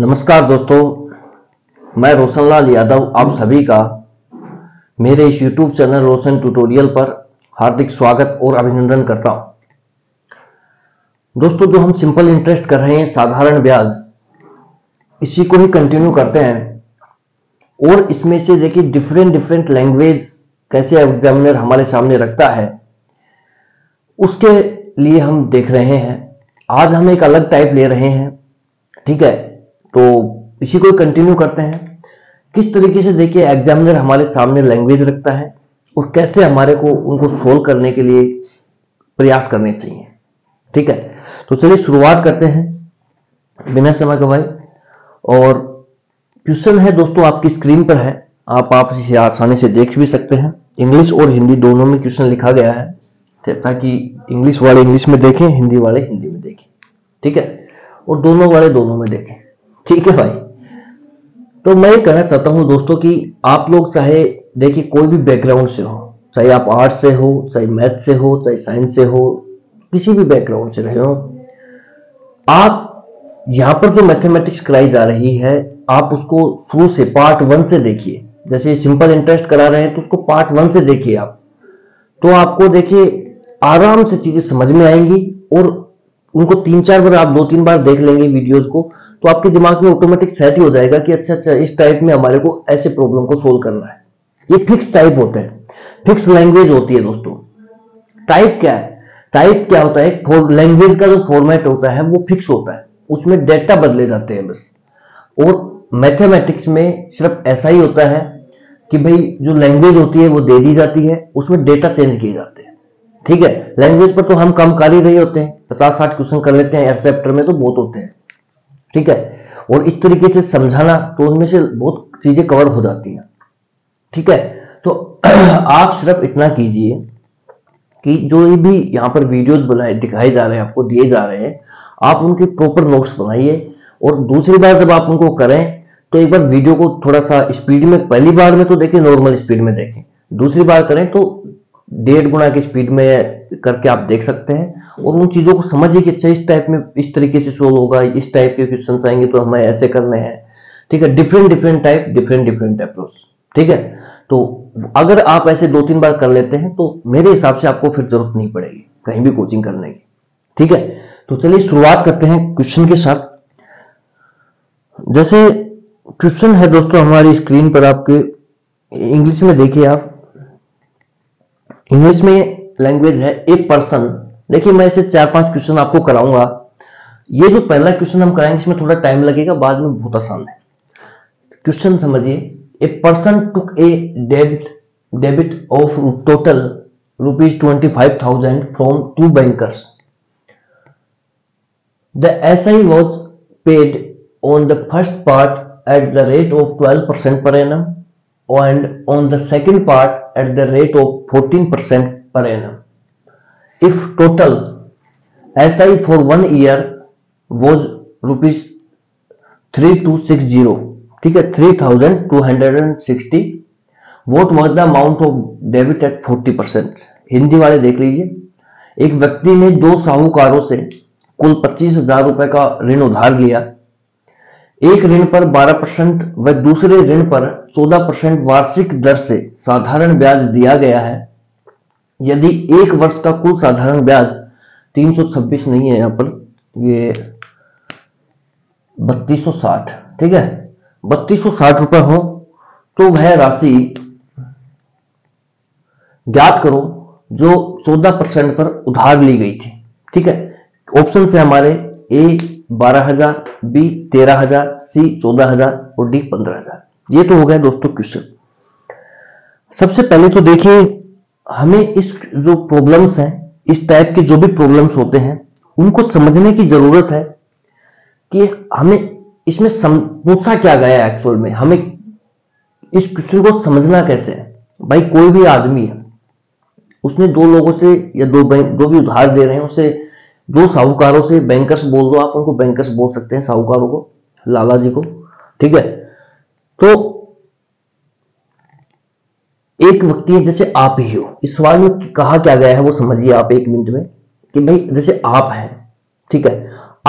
नमस्कार दोस्तों, मैं रोशनलाल यादव आप सभी का मेरे इस YouTube चैनल रोशन ट्यूटोरियल पर हार्दिक स्वागत और अभिनंदन करता हूं। दोस्तों, जो हम सिंपल इंटरेस्ट कर रहे हैं, साधारण ब्याज, इसी को ही कंटिन्यू करते हैं और इसमें से देखिए डिफरेंट लैंग्वेज कैसे एग्जामिनर हमारे सामने रखता है, उसके लिए हम देख रहे हैं। आज हम एक अलग टाइप ले रहे हैं, ठीक है, तो इसी को कंटिन्यू करते हैं। किस तरीके से देखिए एग्जामिनर हमारे सामने लैंग्वेज रखता है और कैसे हमारे को उनको सोल्व करने के लिए प्रयास करने चाहिए, ठीक है। तो चलिए शुरुआत करते हैं बिना समय गवाए। और क्वेश्चन है दोस्तों आपकी स्क्रीन पर है, आप इसे आसानी से देख भी सकते हैं। इंग्लिश और हिंदी दोनों में क्वेश्चन लिखा गया है ताकि इंग्लिश वाले इंग्लिश में देखें, हिंदी वाले हिंदी में देखें, ठीक है, और दोनों वाले दोनों में देखें, ठीक है भाई। तो मैं कहना चाहता हूं दोस्तों कि आप लोग चाहे देखिए कोई भी बैकग्राउंड से हो, चाहे आप आर्ट्स से हो, चाहे मैथ से हो, चाहे साइंस से हो, किसी भी बैकग्राउंड से रहे हो, आप यहां पर जो मैथमेटिक्स कराई जा रही है आप उसको शुरू से पार्ट 1 से देखिए। जैसे सिंपल इंटरेस्ट करा रहे हैं तो उसको पार्ट 1 से देखिए आप, तो आपको देखिए आराम से चीजें समझ में आएंगी और उनको 3-4 बार आप 2-3 बार देख लेंगे वीडियोज को, तो आपके दिमाग में ऑटोमेटिक सेट ही हो जाएगा कि अच्छा इस टाइप में हमारे को ऐसे प्रॉब्लम को सोल्व करना है। ये फिक्स टाइप होता है, फिक्स लैंग्वेज होती है दोस्तों। टाइप क्या है? टाइप क्या होता है? लैंग्वेज का जो फॉर्मेट होता है वो फिक्स होता है, उसमें डेटा बदले जाते हैं बस। और मैथमेटिक्स में सिर्फ ऐसा ही होता है कि भाई जो लैंग्वेज होती है वो दे दी जाती है, उसमें डेटा चेंज किए जाते हैं, ठीक है। लैंग्वेज पर तो हम कम कर ही रहे होते हैं, 50-60 क्वेश्चन कर लेते हैं, चैप्टर में तो बहुत होते हैं, ठीक है। और इस तरीके से समझाना तो उनमें से बहुत चीजें कवर हो जाती हैं, ठीक है। तो आप सिर्फ इतना कीजिए कि जो भी यहाँ पर वीडियोस बनाए दिखाए जा रहे हैं, आपको दिए जा रहे हैं, आप उनके प्रॉपर नोट्स बनाइए। और दूसरी बार जब आप उनको करें तो एक बार वीडियो को थोड़ा सा स्पीड में, पहली बार में तो देखें नॉर्मल स्पीड में देखें, दूसरी बार करें तो 1.5 गुना की स्पीड में करके आप देख सकते हैं और उन चीजों को समझिए कि अच्छा इस टाइप में इस तरीके से सोल्व होगा, इस टाइप के क्वेश्चन आएंगे तो हमें ऐसे करने हैं, ठीक है। डिफरेंट अप्रोच, ठीक है। तो अगर आप ऐसे 2-3 बार कर लेते हैं तो मेरे हिसाब से आपको फिर जरूरत नहीं पड़ेगी कहीं भी कोचिंग करने की, ठीक है। तो चलिए शुरुआत करते हैं क्वेश्चन के साथ। जैसे क्वेश्चन है दोस्तों हमारी स्क्रीन पर, आपके इंग्लिश में देखिए, आप इंग्लिश में लैंग्वेज है ए पर्सन। देखिए मैं इसे 4-5 क्वेश्चन आपको कराऊंगा। ये जो पहला क्वेश्चन हम कराएंगे इसमें थोड़ा टाइम लगेगा, बाद में बहुत आसान है। क्वेश्चन समझिए, a person took a debit of total ₹25,000 from 2 bankers. The SI was paid on the first part at the rate of 12% per annum and on the second part at the rate of 14% per annum. If total SI for 1 year was ₹3260, ठीक है, 3260, what was the amount of debit at 40%? Hindi वाले देख लीजिए, एक व्यक्ति ने 2 साहूकारों से कुल 25,000 रुपए का ऋण उधार लिया। एक ऋण पर 12% व दूसरे ऋण पर 14% वार्षिक दर से साधारण ब्याज दिया गया है। यदि एक वर्ष का कुल साधारण ब्याज 326 नहीं है, यहाँ पर ये 3260, ठीक है, 3260 रुपए हो तो वह राशि ज्ञात करो जो 14% पर उधार ली गई थी, ठीक है। ऑप्शन से हमारे ए 12,000, बी 13,000, सी 14,000 और डी 15,000। ये तो हो गया दोस्तों क्वेश्चन। सबसे पहले तो देखिए हमें इस जो प्रॉब्लम्स हैं, इस टाइप के जो भी प्रॉब्लम्स होते हैं उनको समझने की जरूरत है कि हमें इसमें पूछा क्या गया एक्चुअल में, हमें इस क्वेश्चन को समझना कैसे है। भाई कोई भी आदमी है, उसने 2 लोगों से या 2 भी उधार दे रहे हैं, उसे 2 साहूकारों से, बैंकर्स बोल दो आप उनको, बैंकर्स बोल सकते हैं साहूकारों को, लाला जी को, ठीक है। तो एक व्यक्ति जैसे आप ही हो, इस सवाल में कहा क्या गया है वो समझिए आप एक मिनट में, कि भाई जैसे आप हैं, ठीक है,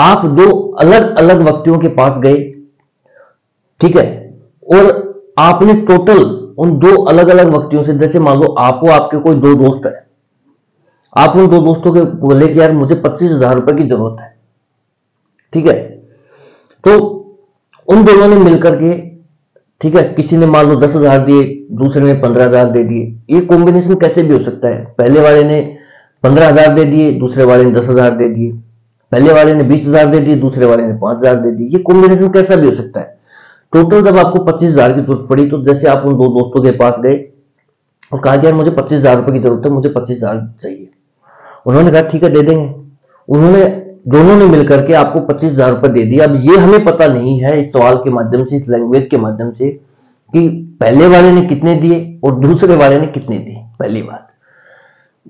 आप 2 अलग अलग व्यक्तियों के पास गए ठीक है। और आपने टोटल उन दो अलग अलग व्यक्तियों से, जैसे मान लो आपको आपके कोई दो दोस्त है, आप उन दो दोस्तों के बोले कि यार मुझे 25,000 रुपए की जरूरत है, ठीक है। तो उन दोनों ने मिलकर के, ठीक है, किसी ने मान लो 10,000 दिए, दूसरे ने 15,000 दे दिए। ये कॉम्बिनेशन कैसे भी हो सकता है, पहले वाले ने 15,000 दे दिए, दूसरे वाले ने 10,000 दे दिए, पहले वाले ने 20,000 दे दिए, दूसरे वाले ने 5,000 दे दिए। ये कॉम्बिनेशन कैसा भी हो सकता है। टोटल जब आपको 25,000 की जरूरत पड़ी, तो जैसे आप उन दो दोस्तों के पास गए और कहा कि यार मुझे 25,000 रुपए की जरूरत है, मुझे 25,000 चाहिए। उन्होंने कहा ठीक है दे देंगे। उन्होंने दोनों ने मिलकर के आपको 25,000 रुपए दे दिया। अब ये हमें पता नहीं है इस सवाल के माध्यम से, इस लैंग्वेज के माध्यम से, कि पहले वाले ने कितने दिए और दूसरे वाले ने कितने दिए, पहली बात।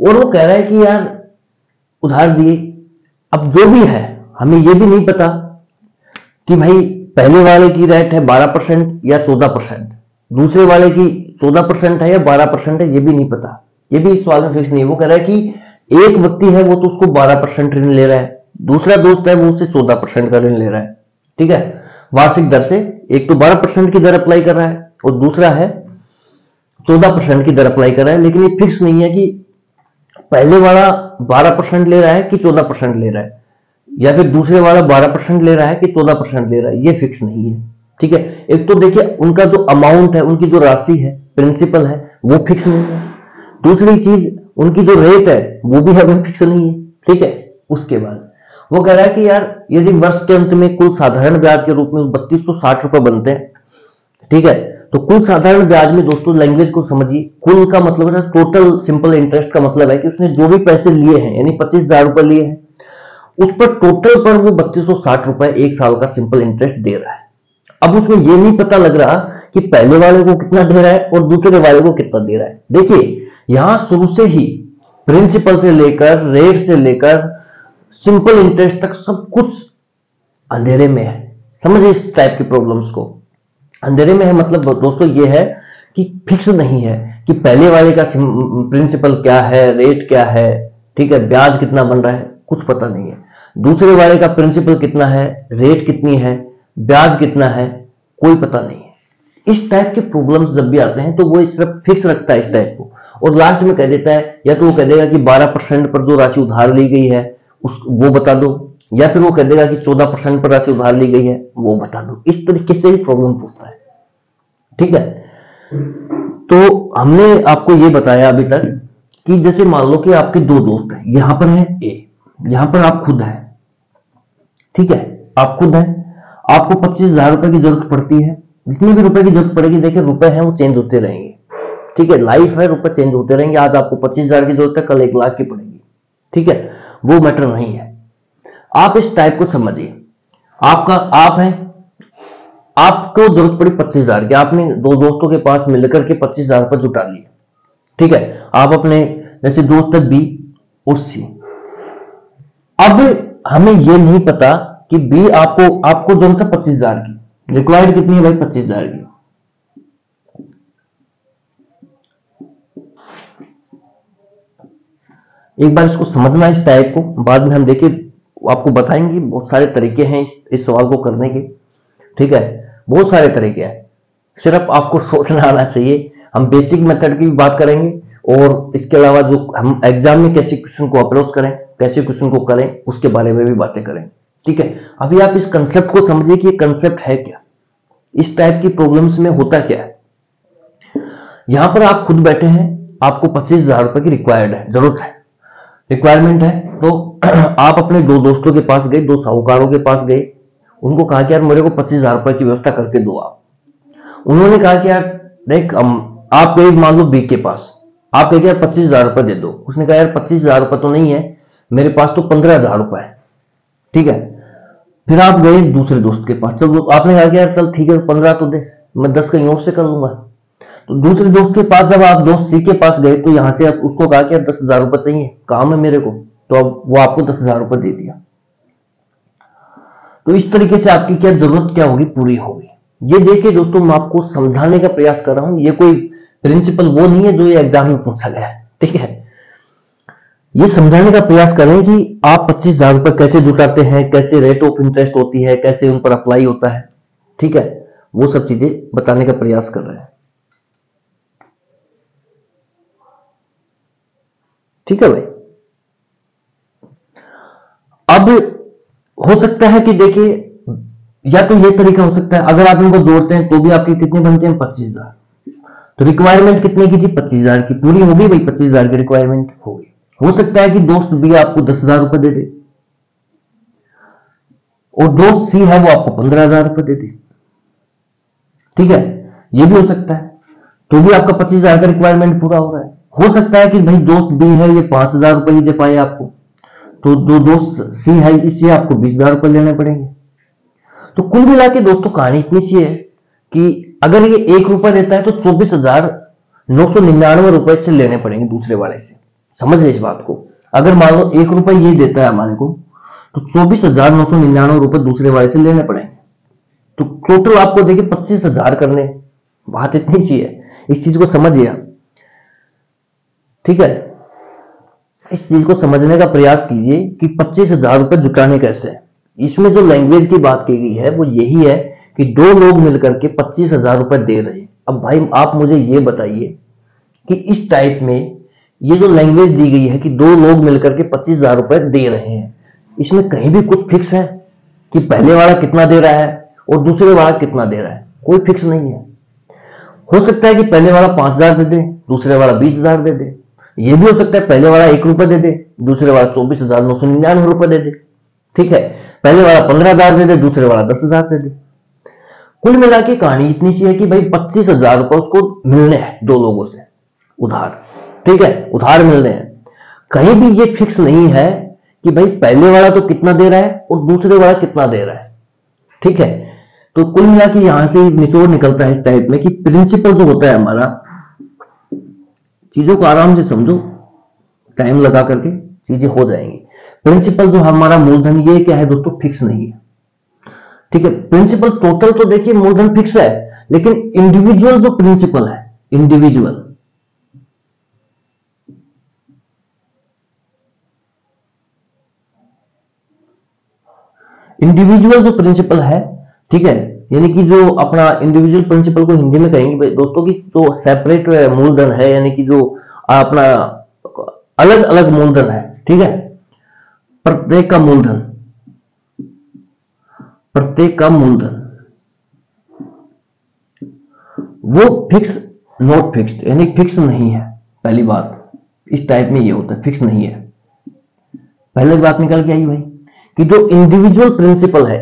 और वो कह रहा है कि यार उधार दिए। अब जो भी है, हमें ये भी नहीं पता कि भाई पहले वाले की रेट है 12% या 14%, दूसरे वाले की 14% है या 12% है, ये भी नहीं पता। ये भी इस सवाल में फिक्स नहीं है। वो कह रहा है कि एक व्यक्ति है वो तो उसको 12% ऋण ले रहा है, दूसरा दोस्त है वो उससे 14% का ऋण ले रहा है, ठीक है, वार्षिक दर से। एक तो 12% की दर अप्लाई कर रहा है और दूसरा है 14% की दर अप्लाई कर रहा है। लेकिन ये फिक्स नहीं है कि पहले वाला 12% ले रहा है कि 14% ले रहा है, या फिर दूसरे वाला 12% ले रहा है कि 14% ले रहा है, ये फिक्स नहीं है, ठीक है। एक तो देखिए उनका जो अमाउंट है, उनकी जो राशि है, प्रिंसिपल है, वो फिक्स नहीं है। दूसरी चीज, उनकी जो रेट है वो भी हमें फिक्स नहीं है, ठीक है। उसके बाद वो कह रहा है कि यार यदि वर्ष के अंत में कुल साधारण ब्याज के रूप में 3260 रुपए बनते हैं, ठीक है, तो कुल साधारण ब्याज में, दोस्तों लैंग्वेज को समझिए, कुल का मतलब है टोटल सिंपल इंटरेस्ट, का मतलब है कि उसने जो भी पैसे लिए हैं, यानी 25,000 रुपए लिए हैं, उस पर टोटल पर वो 3260 रुपए एक साल का सिंपल इंटरेस्ट दे रहा है। अब उसमें यह नहीं पता लग रहा कि पहले वाले को कितना दे रहा है और दूसरे वाले को कितना दे रहा है। देखिए यहां शुरू से ही प्रिंसिपल से लेकर रेट से लेकर सिंपल इंटरेस्ट तक सब कुछ अंधेरे में है। समझिए इस टाइप की प्रॉब्लम्स को, अंधेरे में है मतलब दोस्तों ये है कि फिक्स नहीं है कि पहले वाले का प्रिंसिपल क्या है, रेट क्या है, ठीक है, ब्याज कितना बन रहा है, कुछ पता नहीं है। दूसरे वाले का प्रिंसिपल कितना है, रेट कितनी है, ब्याज कितना है, कोई पता नहीं है। इस टाइप के प्रॉब्लम्स जब भी आते हैं तो वो सिर्फ फिक्स रखता है इस टाइप को, और लास्ट में कह देता है, या तो वो कह देगा कि 12% पर जो राशि उधार ली गई है उस वो बता दो, या फिर वो कह देगा कि 14% पर राशि उधार ली गई है वो बता दो। इस तरीके से ही प्रॉब्लम पूछता है, ठीक है। तो हमने आपको ये बताया अभी तक कि जैसे मान लो कि आपके दो दोस्त हैं, यहां पर है ए, यहां पर आप खुद हैं, ठीक है, आप खुद हैं, आपको 25,000 रुपए की जरूरत पड़ती है। जितने भी रुपए की जरूरत पड़ेगी, देखिए रुपए हैं वो चेंज होते रहेंगे, ठीक है, लाइफ है, रुपए चेंज होते रहेंगे। आज आपको 25,000 की जरूरत है, कल 1 लाख की पड़ेगी, ठीक है, वो मैटर नहीं है। आप इस टाइप को समझिए, आपका आप हैं, आपको जरूरत पड़ी 25,000 की, आपने दो दोस्तों के पास मिलकर के 25,000 रुपए जुटा लिए, ठीक है। आप अपने जैसे दोस्त है बी और सी। अब हमें यह नहीं पता कि बी आपको जरूरत है 25,000 की, रिक्वायर्ड कितनी है भाई 25,000 की, एक बार इसको समझना इस टाइप को, बाद में हम देखिए आपको बताएंगे। बहुत सारे तरीके हैं इस सवाल को करने के, ठीक है, बहुत सारे तरीके हैं, सिर्फ आपको सोचना आना चाहिए। हम बेसिक मेथड की भी बात करेंगे, और इसके अलावा जो हम एग्जाम में कैसे क्वेश्चन को अप्रोच करें, कैसे क्वेश्चन को करें, उसके बारे में भी बातें करेंगे, ठीक है। अभी आप इस कंसेप्ट को समझिए कि कंसेप्ट है क्या, इस टाइप की प्रॉब्लम्स में होता क्या है। यहां पर आप खुद बैठे हैं, आपको 25,000 रुपए की रिक्वायर्ड है, जरूरत है, रिक्वायरमेंट है। तो आप अपने दो दोस्तों के पास गए, दो साहूकारों के पास गए, उनको कहा कि यार मेरे को 25,000 रुपए की व्यवस्था करके दो आप। उन्होंने कहा कि यार देख, आप गए मान लो बी के पास, आप कहे यार 25,000 रुपए दे दो। उसने कहा यार 25,000 रुपए तो नहीं है मेरे पास, तो 15,000 रुपए है, ठीक है। फिर आप गए दूसरे दोस्त के पास, चलो आपने कहा कि यार चल ठीक है 15 तो दे, मैं 10 कहीं और से कर लूंगा। तो दूसरे दोस्त के पास जब आप दोस्त सी के पास गए, तो यहां से आप उसको कहा कि 10,000 रुपए चाहिए, काम है मेरे को, तो अब वो आपको 10,000 रुपए दे दिया। तो इस तरीके से आपकी क्या जरूरत क्या होगी, पूरी होगी। ये देखिए दोस्तों, मैं आपको समझाने का प्रयास कर रहा हूं, ये कोई प्रिंसिपल वो नहीं है जो ये एग्जाम में पूछा गया है, ठीक है। ये समझाने का प्रयास करें कि आप 25,000 रुपए कैसे जुटाते हैं, कैसे रेट ऑफ इंटरेस्ट होती है, कैसे उन पर अप्लाई होता है, ठीक है। वो सब चीजें बताने का प्रयास कर रहे हैं। ठीक है भाई। अब हो सकता है कि देखिए, या तो ये तरीका हो सकता है, अगर आप इनको जोड़ते हैं तो भी आपके कितने बनते हैं 25,000। तो रिक्वायरमेंट कितने की थी 25,000 की, पूरी होगी भाई 25,000 की रिक्वायरमेंट होगी। हो सकता है कि दोस्त बी आपको 10,000 रुपए दे दे और दोस्त सी है वो आपको 15,000 रुपए दे दे। ठीक है, ये भी हो सकता है। तो भी आपका 25,000 का रिक्वायरमेंट पूरा हो रहा है। हो सकता है कि भाई दोस्त बी है ये 5,000 रुपए ही दे पाए आपको, तो दो दोस्त सी है इससे आपको 20,000 रुपए लेने पड़ेंगे। तो कुल मिला के दोस्तों कहानी इतनी सी है कि अगर ये 1 रुपया देता है तो 24,999 रुपए से लेने पड़ेंगे दूसरे वाले से। समझ ले इस बात को, अगर मान लो 1 रुपया ये देता है हमारे को तो 24,999 रुपए दूसरे वाले से लेने पड़ेंगे। तो टोटल आपको देखिए 25,000 करने, बात इतनी सी है। इस चीज को समझिए। ठीक है, इस चीज को समझने का प्रयास कीजिए कि 25,000 रुपए जुटाने कैसे है। इसमें जो लैंग्वेज की बात की गई है वो यही है कि दो लोग मिलकर के 25,000 रुपए दे रहे हैं। अब भाई आप मुझे ये बताइए कि इस टाइप में ये जो लैंग्वेज दी गई है कि दो लोग मिलकर के 25,000 रुपए दे रहे हैं, इसमें कहीं भी कुछ फिक्स है कि पहले वाला कितना दे रहा है और दूसरे वाला कितना दे रहा है? कोई फिक्स नहीं है। हो सकता है कि पहले वाला 5,000 दे दे, दूसरे वाला 20,000 दे दे। यह भी हो सकता है पहले वाला 1 रुपया दे दे, दूसरे वाला 24,999 रुपए दे दे। ठीक है, पहले वाला 15,000 दे दे, दूसरे वाला 10,000 दे दे। कुल मिला के कहानी इतनी सी है कि भाई 25,000 रुपए उसको मिलने हैं दो लोगों से उधार। ठीक है, उधार मिलने हैं। कहीं भी ये फिक्स नहीं है कि भाई पहले वाला तो कितना दे रहा है और दूसरे वाला कितना दे रहा है। ठीक है, तो कुल मिला के यहां से निचोड़ निकलता है इस टाइप में कि प्रिंसिपल जो होता है हमारा, चीजों को आराम से समझो, टाइम लगा करके चीजें हो जाएंगी। प्रिंसिपल जो हमारा मूलधन, ये क्या है दोस्तों, फिक्स नहीं है। ठीक है, प्रिंसिपल टोटल तो देखिए मूलधन फिक्स है, लेकिन इंडिविजुअल जो प्रिंसिपल है, इंडिविजुअल इंडिविजुअल जो प्रिंसिपल है, ठीक है, यानी कि जो अपना इंडिविजुअल प्रिंसिपल को हिंदी में कहेंगे भाई दोस्तों की जो सेपरेट मूलधन है, यानी कि जो अपना अलग अलग मूलधन है। ठीक है, प्रत्येक का मूलधन, प्रत्येक का मूलधन वो फिक्स नॉट फिक्स्ड, यानी फिक्स नहीं है। पहली बात इस टाइप में ये होता है, फिक्स नहीं है। पहले बात निकल के आई भाई कि जो इंडिविजुअल प्रिंसिपल है,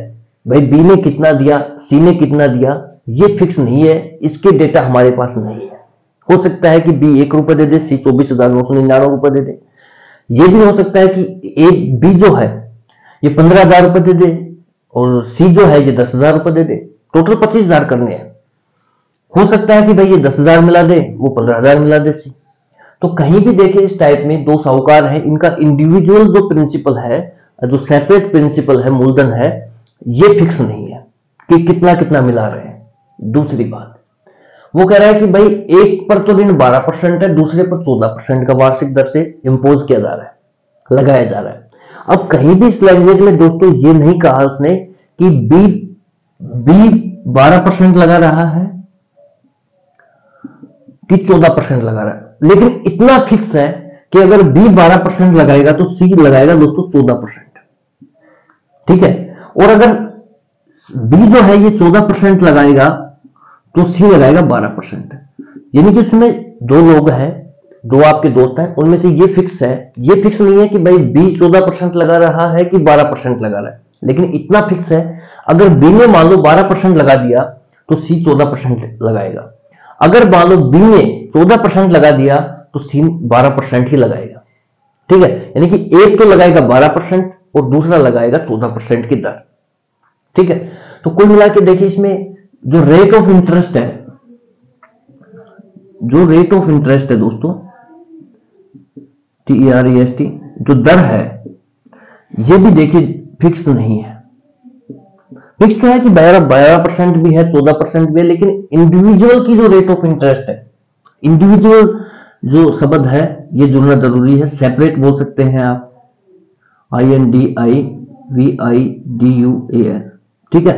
भाई बी ने कितना दिया, सी ने कितना दिया, ये फिक्स नहीं है, इसके डेटा हमारे पास नहीं है। हो सकता है कि बी 1 रुपये दे दे, सी 24,999 रुपए दे दे। ये भी हो सकता है कि बी जो है ये 15,000 रुपए दे दे और सी जो है ये 10,000 रुपए दे दे। टोटल 25,000 करने हैं। हो सकता है कि भाई ये 10,000 मिला दे, वो 15,000 मिला दे सी। तो कहीं भी देखे इस टाइप में दो साहूकार हैं, इनका इंडिविजुअल जो प्रिंसिपल है, जो सेपरेट प्रिंसिपल है, मूलधन है, ये फिक्स नहीं है कि कितना कितना मिला रहे हैं। दूसरी बात वो कह रहा है कि भाई एक पर तो ऋण 12% है, दूसरे पर 14% का वार्षिक दर से इम्पोज किया जा रहा है, लगाया जा रहा है। अब कहीं भी इस लैंग्वेज में दोस्तों ये नहीं कहा उसने कि बी 12% लगा रहा है कि 14% लगा रहा है, लेकिन इतना फिक्स है कि अगर बी 12% लगाएगा तो सी लगाएगा दोस्तों 14%। ठीक है, और अगर बी जो है ये 14% लगाएगा तो सी लगाएगा 12%। यानी कि उसमें दो लोग हैं, दो आपके दोस्त हैं, उनमें से ये फिक्स है। ये फिक्स नहीं है कि भाई बी 14% लगा रहा है कि 12% लगा रहा है, लेकिन इतना फिक्स है अगर बी ने मान लो 12% लगा दिया तो सी 14% लगाएगा। अगर मान लो बी ने 14% लगा दिया तो सी 12% ही लगाएगा। ठीक है, यानी कि एक तो लगाएगा 12% और दूसरा लगाएगा 14% की दर। ठीक है, तो कुल मिला के देखिए इसमें जो रेट ऑफ इंटरेस्ट है, जो रेट ऑफ इंटरेस्ट है दोस्तों, TEREST, जो दर है, ये भी देखिए फिक्स नहीं है। फिक्स तो है कि 12% भी है, 14% भी है, लेकिन इंडिविजुअल की जो रेट ऑफ इंटरेस्ट है, इंडिविजुअल जो शब्द है ये जुड़ना जरूरी है। सेपरेट बोल सकते हैं आप, INDIVIDUAL। ठीक है,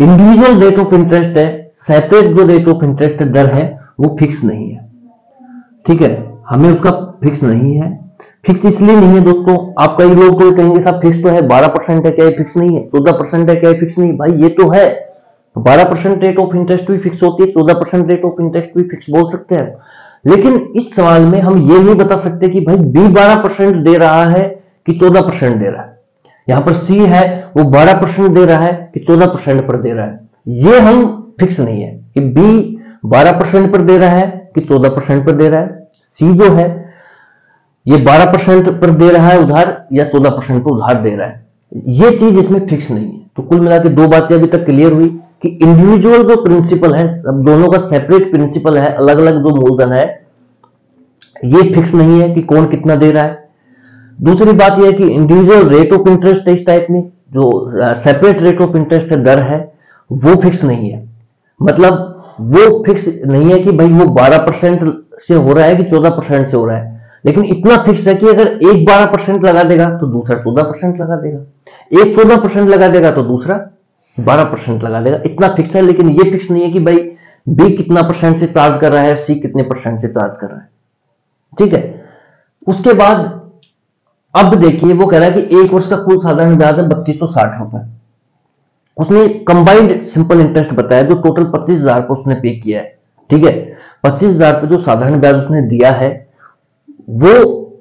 इंडिविजुअल रेट ऑफ इंटरेस्ट है, सेपरेट जो रेट ऑफ इंटरेस्ट दर है वो फिक्स नहीं है, ठीक है, हमें उसका फिक्स नहीं है। फिक्स इसलिए नहीं है दोस्तों, आप कई लोग कोई कहेंगे साहब फिक्स तो है 12% है, क्या ये फिक्स नहीं है? 14% है, क्या ये फिक्स नहीं? भाई ये तो है, 12% रेट ऑफ इंटरेस्ट भी फिक्स होती है, 14% रेट ऑफ इंटरेस्ट भी फिक्स बोल सकते हैं। लेकिन इस सवाल में हम ये नहीं बता सकते कि भाई बी 12% दे रहा है कि 14% दे रहा है, यहाँ पर सी है वो 12% दे रहा है कि 14% पर दे रहा है, ये हम फिक्स नहीं है कि बी 12% पर दे रहा है कि 14% पर दे रहा है, सी जो है ये 12% पर दे रहा है उधार या 14% पर उधार दे रहा है, ये चीज इसमें फिक्स नहीं है। तो कुल मिला के दो बातें अभी तक क्लियर हुई कि इंडिविजुअल जो प्रिंसिपल है, अब दोनों का सेपरेट प्रिंसिपल है, अलग अलग जो मूलधन है ये फिक्स नहीं है कि कौन कितना दे रहा है। दूसरी बात यह है कि इंडिविजुअल रेट ऑफ इंटरेस्ट इस टाइप में जो सेपरेट रेट ऑफ इंटरेस्ट दर है वो फिक्स नहीं है, मतलब वो फिक्स नहीं है कि भाई वो 12% से हो रहा है कि 14% से हो रहा है, लेकिन इतना फिक्स है कि अगर एक 12% लगा देगा तो दूसरा 14% लगा देगा, एक 14% लगा देगा तो दूसरा 12% लगा देगा, इतना फिक्स है। लेकिन ये फिक्स नहीं है कि भाई बी कितना परसेंट से चार्ज कर रहा है, सी कितने परसेंट से चार्ज कर रहा है, ठीक है। उसके बाद अब देखिए वो कह रहा है कि एक वर्ष का कुल साधारण ब्याज है 3260 रुपए, उसने कंबाइंड सिंपल इंटरेस्ट बताया जो टोटल 25,000 पे उसने पे किया है, ठीक है, 25,000 पे जो साधारण ब्याज उसने दिया है वो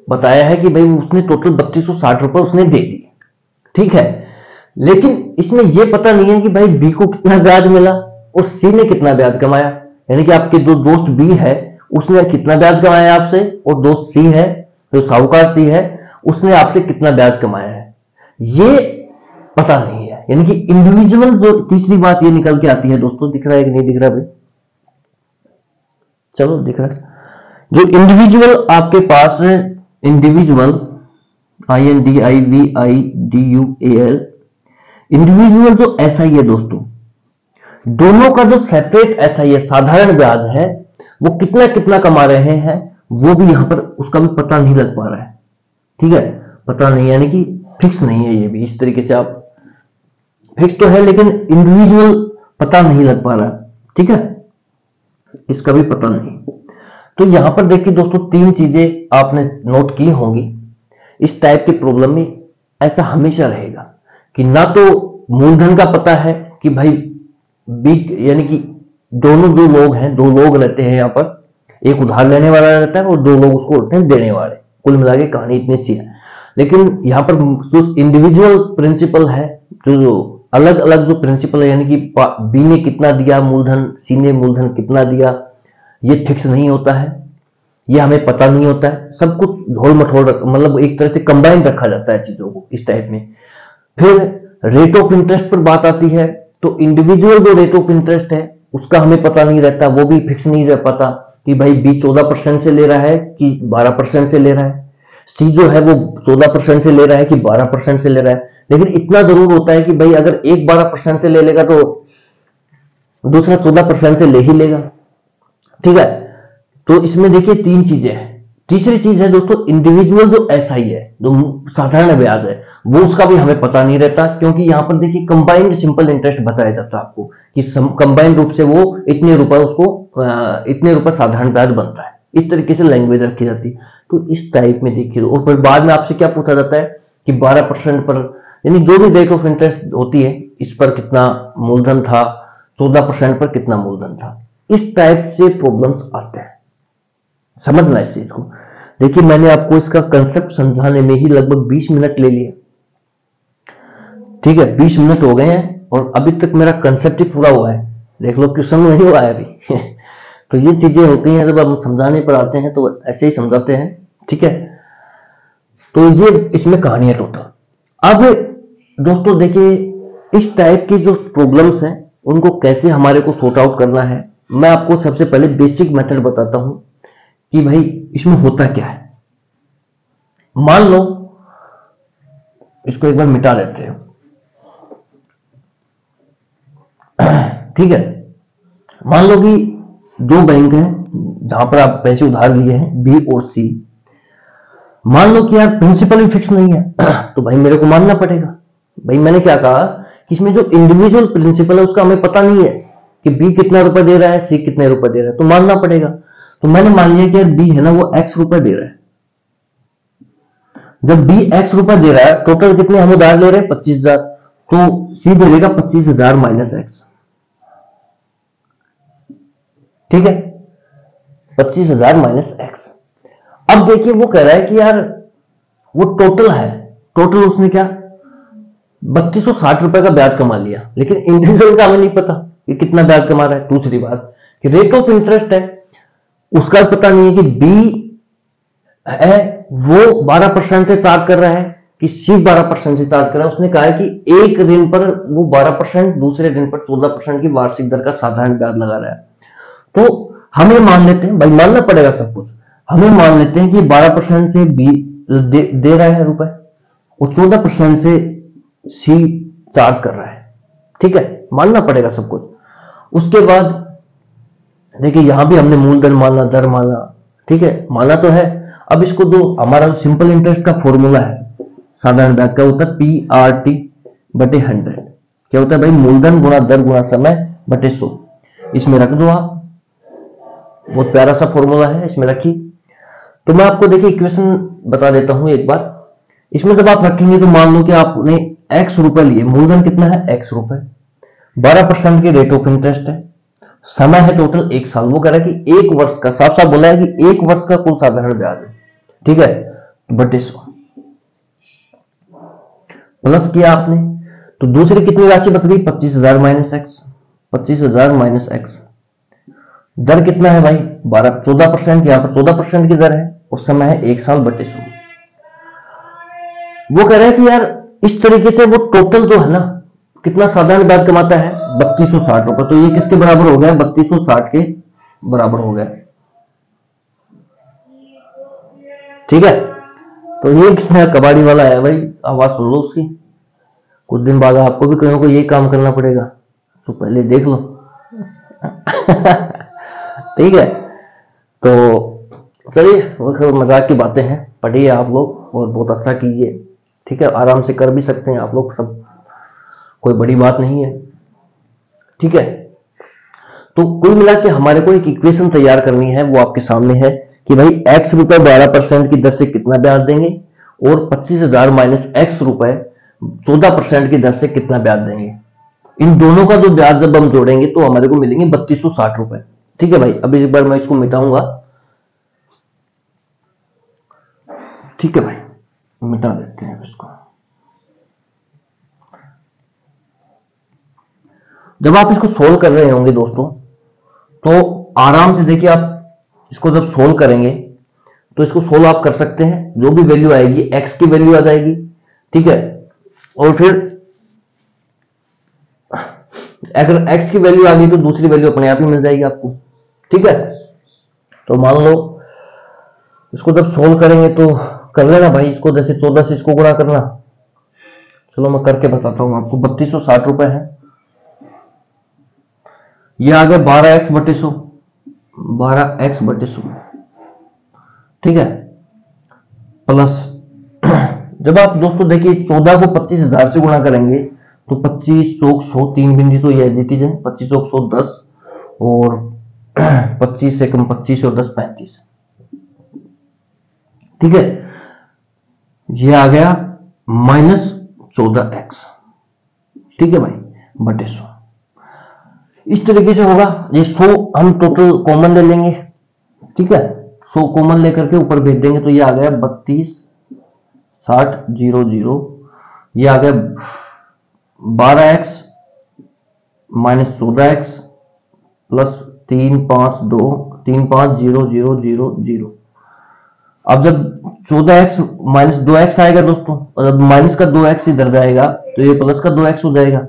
बताया है कि भाई उसने टोटल 3260 रुपए उसने दे दिए, ठीक है। लेकिन इसमें यह पता नहीं है कि भाई बी को कितना ब्याज मिला और सी ने कितना ब्याज कमाया, यानी कि आपके जो दोस्त बी है उसने कितना ब्याज कमाया आपसे, और दोस्त सी है जो साहूकार सी है उसने आपसे कितना ब्याज कमाया है, ये पता नहीं है। यानी कि इंडिविजुअल जो तीसरी बात ये निकल के आती है दोस्तों, दिख रहा है कि नहीं दिख रहा भाई? चलो दिख रहा है। जो इंडिविजुअल आपके पास है, इंडिविजुअल INDIVIDUAL, इंडिविजुअल जो SI है दोस्तों, दोनों का जो सेपरेट SI है साधारण ब्याज है वो कितना कितना कमा रहे हैं वो भी यहां पर उसका भी पता नहीं लग पा रहा है, ठीक है, पता नहीं, यानी कि फिक्स नहीं है ये भी इस तरीके से। आप फिक्स तो है लेकिन इंडिविजुअल पता नहीं लग पा रहा है, ठीक है, इसका भी पता नहीं। तो यहां पर देखिए दोस्तों तीन चीजें आपने नोट की होंगी, इस टाइप के प्रॉब्लम में ऐसा हमेशा रहेगा कि ना तो मूलधन का पता है कि भाई बी, यानी कि दोनों दो लोग हैं, दो लोग रहते हैं यहाँ पर, एक उधार लेने वाला रहता है और दो लोग उसको होते हैं देने वाले, कुल मिला के कहानी इतनी सी है। लेकिन यहाँ पर जो इंडिविजुअल प्रिंसिपल है, जो अलग अलग जो प्रिंसिपल है, यानी कि बी ने कितना दिया मूलधन, सी ने मूलधन कितना दिया, ये फिक्स नहीं होता है, ये हमें पता नहीं होता है, सब कुछ झोल मठोल मतलब एक तरह से कंबाइन रखा जाता है चीजों को इस टाइप में। फिर रेट ऑफ इंटरेस्ट पर बात आती है तो इंडिविजुअल जो रेट ऑफ इंटरेस्ट है उसका हमें पता नहीं रहता, वो भी फिक्स नहीं रह पाता कि भाई बी 14% से ले रहा है कि 12% से ले रहा है, सी जो है वो 14% से ले रहा है कि 12% से ले रहा है। लेकिन इतना जरूर होता है कि भाई अगर एक 12% से ले लेगा तो दूसरा 14% से ले ही लेगा, ठीक है। तो इसमें देखिए तीन चीजें हैं। तीसरी चीज है दोस्तों इंडिविजुअल जो एसआई है, जो साधारण ब्याज है, वो उसका भी हमें पता नहीं रहता, क्योंकि यहाँ पर देखिए कंबाइंड सिंपल इंटरेस्ट बताया जाता है आपको कि कंबाइंड रूप से वो इतने रुपए, उसको इतने रुपए साधारण ब्याज बनता है, इस तरीके से लैंग्वेज रखी जाती है। तो इस टाइप में देखिए, और फिर बाद में आपसे क्या पूछा जाता है कि 12% पर, यानी जो भी रेट ऑफ इंटरेस्ट होती है इस पर कितना मूलधन था, 14% पर कितना मूलधन था, इस टाइप से प्रॉब्लम्स आते हैं, समझना इस चीज को। देखिए मैंने आपको इसका कंसेप्ट समझाने में ही लगभग 20 मिनट ले लिया, ठीक है, 20 मिनट हो गए हैं और अभी तक मेरा कंसेप्ट ही पूरा हुआ है, देख लो क्वेश्चन नहीं हुआ है अभी तो ये चीजें होती हैं जब हम समझाने पर आते हैं तो ऐसे ही समझाते हैं, ठीक है। तो ये इसमें कहानी है टोटल। अब दोस्तों देखिए इस टाइप की जो प्रॉब्लम्स हैं उनको कैसे हमारे को सॉर्ट आउट करना है। मैं आपको सबसे पहले बेसिक मेथड बताता हूं कि भाई इसमें होता क्या है। मान लो इसको एक बार मिटा देते हैं, ठीक है। मान लो कि दो बैंक हैं जहां पर आप पैसे उधार लिए हैं, बी और सी। मान लो कि यार प्रिंसिपल ही फिक्स नहीं है तो भाई मेरे को मानना पड़ेगा। भाई मैंने क्या कहा कि इसमें जो इंडिविजुअल प्रिंसिपल है उसका हमें पता नहीं है, कि बी कितना रुपए दे रहा है, सी कितने रुपए दे रहा है, तो मानना पड़ेगा। तो मैंने मान लिया कि यार बी है ना वो एक्स रुपए दे रहा है। जब बी एक्स रुपए दे रहा है, टोटल कितने हम उधार ले रहे हैं 25,000, तो सी दे देगा 25,000 माइनस एक्स। ठीक है, 25,000 माइनस एक्स। अब देखिए वो कह रहा है कि यार वो टोटल है, टोटल उसने क्या 3260 रुपए का ब्याज कमा लिया, लेकिन इंडिविजुअल का हमें नहीं पता कि कितना ब्याज कमा रहा है। दूसरी बात कि रेट ऑफ इंटरेस्ट है उसका पता नहीं है कि बी है वो 12% से चार्ज कर रहा है कि सी 12% से चार्ज कर रहा है। उसने कहा है कि एक ऋण पर वो 12%, दूसरे ऋण पर 14% की वार्षिक दर का साधारण ब्याज लगा रहा है। तो हमें मान लेते हैं, भाई मानना पड़ेगा सब कुछ, हमें मान लेते हैं कि 12% से बी दे रहा है रुपए और 14% से सी चार्ज कर रहा है। ठीक है, मानना पड़ेगा सब कुछ। उसके बाद देखिए यहां भी हमने मूलधन माना, दर माना, ठीक है, माना तो है। अब इसको दो, हमारा सिंपल इंटरेस्ट का फॉर्मूला है साधारण ब्याज का, होता है PRT/100। क्या होता है भाई, मूलधन गुणा दर गुणा समय बटे 100। इसमें रख दो आप, बहुत प्यारा सा फॉर्मूला है, इसमें रखी। तो मैं आपको देखिए इक्वेशन बता देता हूं एक बार। इसमें जब आप रखेंगे तो मान लो कि आपने एक्स रुपए लिए, मूलधन कितना है एक्स रुपए, 12% की रेट ऑफ इंटरेस्ट है, समय है टोटल 1 साल। वो कह रहा है कि 1 वर्ष का, साफ साफ बोला है कि 1 वर्ष का कुल साधारण ब्याज है। ठीक है, बटे 100 प्लस किया आपने, तो दूसरी कितनी राशि बच गई 25,000 माइनस एक्स, 25,000 माइनस एक्स। दर कितना है भाई 14%, यहाँ पर 14% की दर है और समय है 1 साल बटे 100। वो कह रहे हैं कि यार इस तरीके से वो टोटल जो है ना कितना साधारण ब्याज कमाता है 3260 रुपए। तो ये किसके बराबर हो गया, 3260 के बराबर हो गया। ठीक है, तो ये कितना कबाड़ी वाला है भाई, आवाज सुन लो उसकी। कुछ दिन बाद आपको भी कहीं को ये काम करना पड़ेगा, तो पहले देख लो। ठीक है, तो चलिए वो मजाक की बातें हैं, पढ़िए आप लोग और बहुत अच्छा कीजिए। ठीक है, आराम से कर भी सकते हैं आप लोग सब, कोई बड़ी बात नहीं है। ठीक है, तो कुल मिला के हमारे को एक इक्वेशन तैयार करनी है, वो आपके सामने है कि भाई एक्स रुपए 12% की दर से कितना ब्याज देंगे और 25,000 माइनस एक्स रुपए 14% की दर से कितना ब्याज देंगे। इन दोनों का जो ब्याज जब हम जोड़ेंगे तो हमारे को मिलेंगे 3260 रुपए। ठीक है भाई, अभी एक बार मैं इसको मिटाऊंगा। ठीक है भाई, मिटा देते हैं इसको। जब आप इसको सोल्व कर रहे होंगे दोस्तों, तो आराम से देखिए आप इसको जब सोल्व करेंगे तो इसको सोल्व आप कर सकते हैं, जो भी वैल्यू आएगी एक्स की वैल्यू आ जाएगी। ठीक है, और फिर अगर एक्स की वैल्यू आ गई तो दूसरी वैल्यू अपने आप ही मिल जाएगी आपको। ठीक है, तो मान लो इसको जब सोल्व करेंगे तो कर लेना भाई इसको, जैसे 14 से इसको गुणा करना। चलो मैं करके बताता हूं आपको, 3260 रुपए है, ये आ गया 12x बटे 100, 12x बटे 100। ठीक है, प्लस जब आप दोस्तों देखिए 14 को 25,000 से गुणा करेंगे तो 25 100, 3 बिंदी तो यह जीती जाए, 25 100 10 और 25 से कम 25 और 10 35। ठीक है, ये आ गया -14x। ठीक है भाई, बटे 100। इस तरीके से होगा ये 100, हम टोटल कॉमन ले लेंगे। ठीक है, 100 कॉमन लेकर के ऊपर भेज देंगे तो ये आ गया 3260, ये आ गया 12x माइनस 14x प्लस 3500। अब जब 14x माइनस 2x आएगा दोस्तों, और अब माइनस का 2x इधर जाएगा तो ये प्लस का 2x हो जाएगा।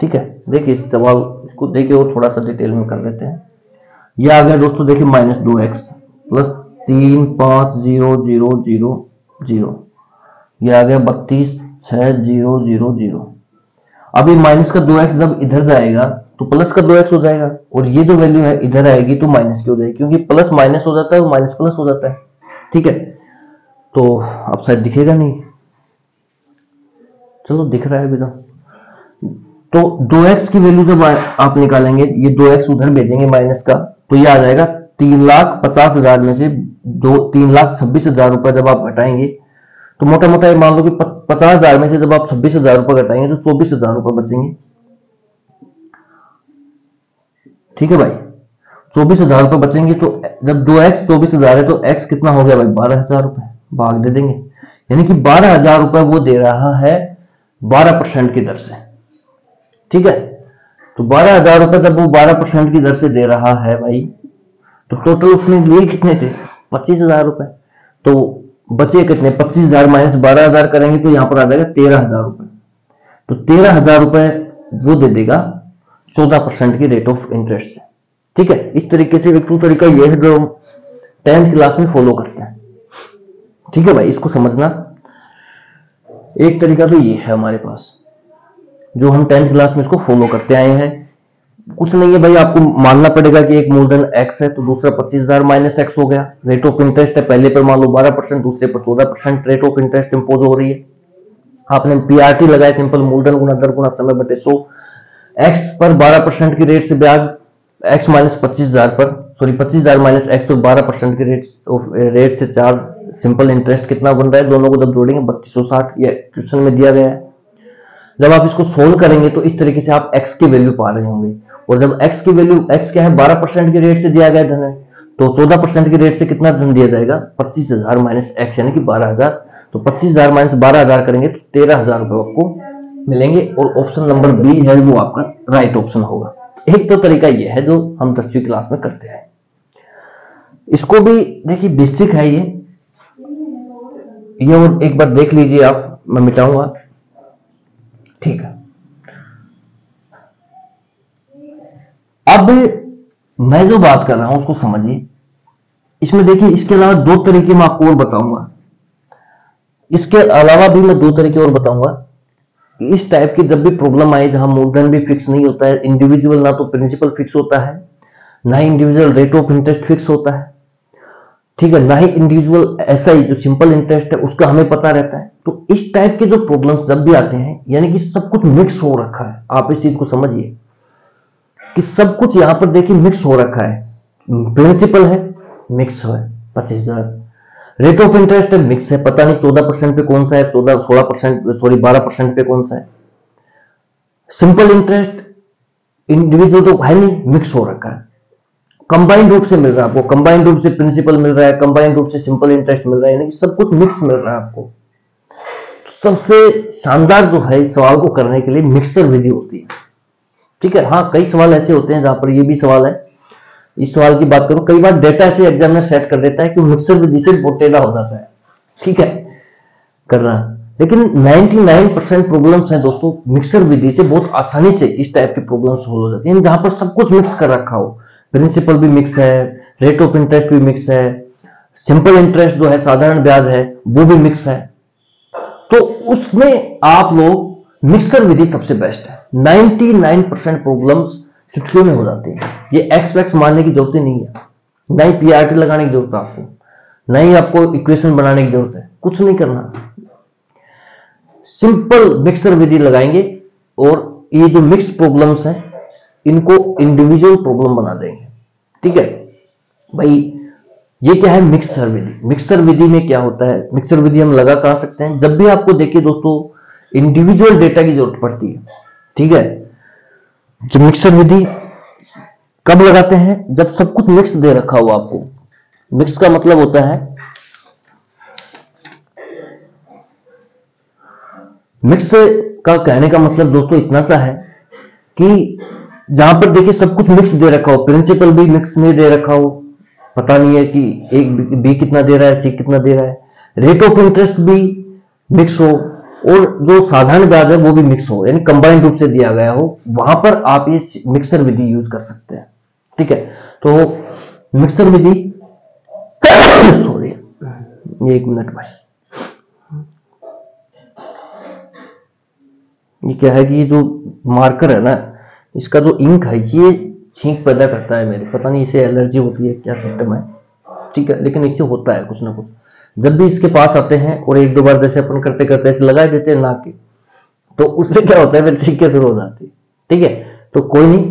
ठीक है, देखिए इस सवाल इसको देखिए और थोड़ा सा डिटेल में कर लेते हैं। ये आ गया दोस्तों देखिए -2x प्लस 3500, ये आ गया 3260। अब ये माइनस का 2x जब इधर जाएगा तो प्लस का 2x हो जाएगा, और ये जो वैल्यू है इधर आएगी तो माइनस की हो जाएगी, क्योंकि प्लस माइनस हो जाता है और माइनस प्लस हो जाता है। ठीक है, तो अब शायद दिखेगा नहीं, चलो दिख रहा है बेटा। तो 2x की वैल्यू जब आप निकालेंगे, ये 2x उधर भेजेंगे माइनस का, तो ये आ जाएगा 3,50,000 में से 3,26,000 रुपये जब आप घटाएंगे, तो मोटा मोटा ये मान लो कि 50,000 में से जब आप 26,000 रुपये घटाएंगे तो 24,000 रुपये बचेंगे। ठीक है भाई, 24,000 रुपये बचेंगे। तो जब 2x 24,000 है तो x कितना हो गया भाई, 12,000 रुपये भाग दे देंगे, यानी कि 12,000 रुपये वो दे रहा है 12% की दर से। ठीक है, तो 12,000 रुपये जब वो 12% की दर से दे रहा है भाई, तो टोटल उसने लिए कितने थे, 25,000 रुपये। तो बचे कितने, 25,000 माइनस 12,000 करेंगे तो यहाँ पर आ जाएगा 13,000 रुपये। तो 13,000 रुपये वो दे देगा 14% की रेट ऑफ इंटरेस्ट से। ठीक है, इस तरीके से एक तरीका ये है जो 10th क्लास में फॉलो करते हैं। ठीक है भाई, इसको समझना। एक तरीका तो ये है हमारे पास जो हम 10th क्लास में इसको फॉलो करते आए हैं। कुछ नहीं है भाई, आपको मानना पड़ेगा कि एक मूलधन x है तो दूसरा 25,000 माइनस x हो गया, रेट ऑफ इंटरेस्ट है पहले पर मान लो 12%, दूसरे पर 14% रेट ऑफ इंटरेस्ट इम्पोज हो रही है। आपने PRT लगाया, सिंपल मूलधन गुना दर गुना समय बटे 100, x पर 12% की रेट से ब्याज, x माइनस 25,000 पर, सॉरी 25,000 माइनस x पर 12% की रेट से चार्ज, सिंपल इंटरेस्ट कितना बन रहा है, दोनों को जब जोड़ेंगे 3260, ये क्वेश्चन में दिया गया है। जब आप इसको सोल्व करेंगे तो इस तरीके से आप x की वैल्यू पा रहे होंगे। और जब x की वैल्यू, x क्या है, 12% की रेट से दिया गया धन है, तो 14% की रेट से कितना धन दिया जाएगा, 25,000 माइनस x यानी कि 12,000। तो 25,000 माइनस 12,000 करेंगे तो 13,000 रुपये आपको मिलेंगे, और ऑप्शन नंबर बी है वो आपका राइट ऑप्शन होगा। एक तो तरीका ये है जो हम 10वीं क्लास में करते हैं। इसको भी देखिए, बेसिक है ये और एक बार देख लीजिए आप, मैं मिटाऊंगा। ठीक है, अब मैं जो बात कर रहा हूं उसको समझिए। इसमें देखिए, इसके अलावा दो तरीके मैं आपको और बताऊंगा, इसके अलावा भी मैं दो तरीके और बताऊंगा। इस टाइप की जब भी प्रॉब्लम आए जहां मूलधन भी फिक्स नहीं होता है, इंडिविजुअल ना तो प्रिंसिपल फिक्स होता है, ना ही individual rate of interest fix होता है, ठीक है, ना ही इंडिविजुअल ऐसा ही जो सिंपल इंटरेस्ट है उसका हमें पता रहता है। तो इस टाइप के जो प्रॉब्लम्स जब भी आते हैं, यानी कि सब कुछ मिक्स हो रखा है, आप इस चीज को समझिए कि सब कुछ यहां पर देखिए मिक्स हो रखा है। प्रिंसिपल है मिक्स है 25,000, रेट ऑफ इंटरेस्ट है मिक्स है, पता नहीं 14% पे कौन सा है, 12% पे कौन सा है, सिंपल इंटरेस्ट इंडिविजुअल तो है नहीं, मिक्स हो रखा है। कंबाइंड रूप से मिल रहा है आपको, कंबाइंड रूप से प्रिंसिपल मिल रहा है, कंबाइंड रूप से सिंपल इंटरेस्ट मिल रहा है, यानी कि सब कुछ मिक्स मिल रहा है आपको। सबसे शानदार जो है इस सवाल को करने के लिए मिक्सर विधि होती है। ठीक है, हाँ कई सवाल ऐसे होते हैं जहां पर ये भी सवाल है, इस सवाल की बात करूं, कई बार डेटा ऐसे एग्जामिनर सेट कर देता है कि मिक्सर विधि से बोटेला हो जाता है। ठीक है, करना, लेकिन 99% प्रॉब्लम्स हैं दोस्तों मिक्सर विधि से बहुत आसानी से इस टाइप की प्रॉब्लम्स सोल्व हो जाती है, जहां पर सब कुछ मिक्स कर रखा हो, प्रिंसिपल भी मिक्स है, रेट ऑफ इंटरेस्ट भी मिक्स है, सिंपल इंटरेस्ट जो है साधारण ब्याज है वो भी मिक्स है। तो उसमें आप लोग मिक्सर विधि सबसे बेस्ट है, 99% प्रॉब्लम्स चुटकियों में हो जाती हैं। ये एक्स वैक्स मारने की जरूरत ही नहीं है, ना ही पीआरटी लगाने की जरूरत है आपको, ना ही आपको इक्वेशन बनाने की जरूरत है, कुछ नहीं करना, सिंपल मिक्सर विधि लगाएंगे और ये जो मिक्स प्रॉब्लम्स हैं इनको इंडिविजुअल प्रॉब्लम बना देंगे। ठीक है भाई, ये क्या है मिक्सर विधि। मिक्सर विधि में क्या होता है, मिक्सर विधि हम लगा कहा सकते हैं जब भी आपको देखिए दोस्तों इंडिविजुअल डेटा की जरूरत पड़ती है। ठीक है, जो मिक्सर विधि कब लगाते हैं, जब सब कुछ मिक्स दे रखा हो आपको। मिक्स का मतलब होता है, मिक्स का कहने का मतलब दोस्तों इतना सा है कि जहां पर देखिए सब कुछ मिक्स दे रखा हो, प्रिंसिपल भी मिक्स में दे रखा हो, पता नहीं है कि एक बी कितना दे रहा है, सी कितना दे रहा है, रेट ऑफ इंटरेस्ट भी मिक्स हो और जो साधारण ब्याज है वो भी मिक्स हो, यानी कंबाइंड रूप से दिया गया हो, वहां पर आप ये मिक्सर विधि यूज कर सकते हैं। ठीक है, तो मिक्सर विधि, सॉरी एक मिनट भाई, ये क्या है कि ये जो मार्कर है ना, इसका जो इंक है ये छींक पैदा करता है मेरे, पता नहीं इसे एलर्जी होती है क्या सिस्टम है। ठीक है, लेकिन इससे होता है कुछ ना कुछ, जब भी इसके पास आते हैं और एक दो बार जैसे अपन करते करते ऐसे लगा देते हैं नाक के, तो उससे क्या होता है फिर छींक शुरू हो जाती है। ठीक है, तो कोई नहीं,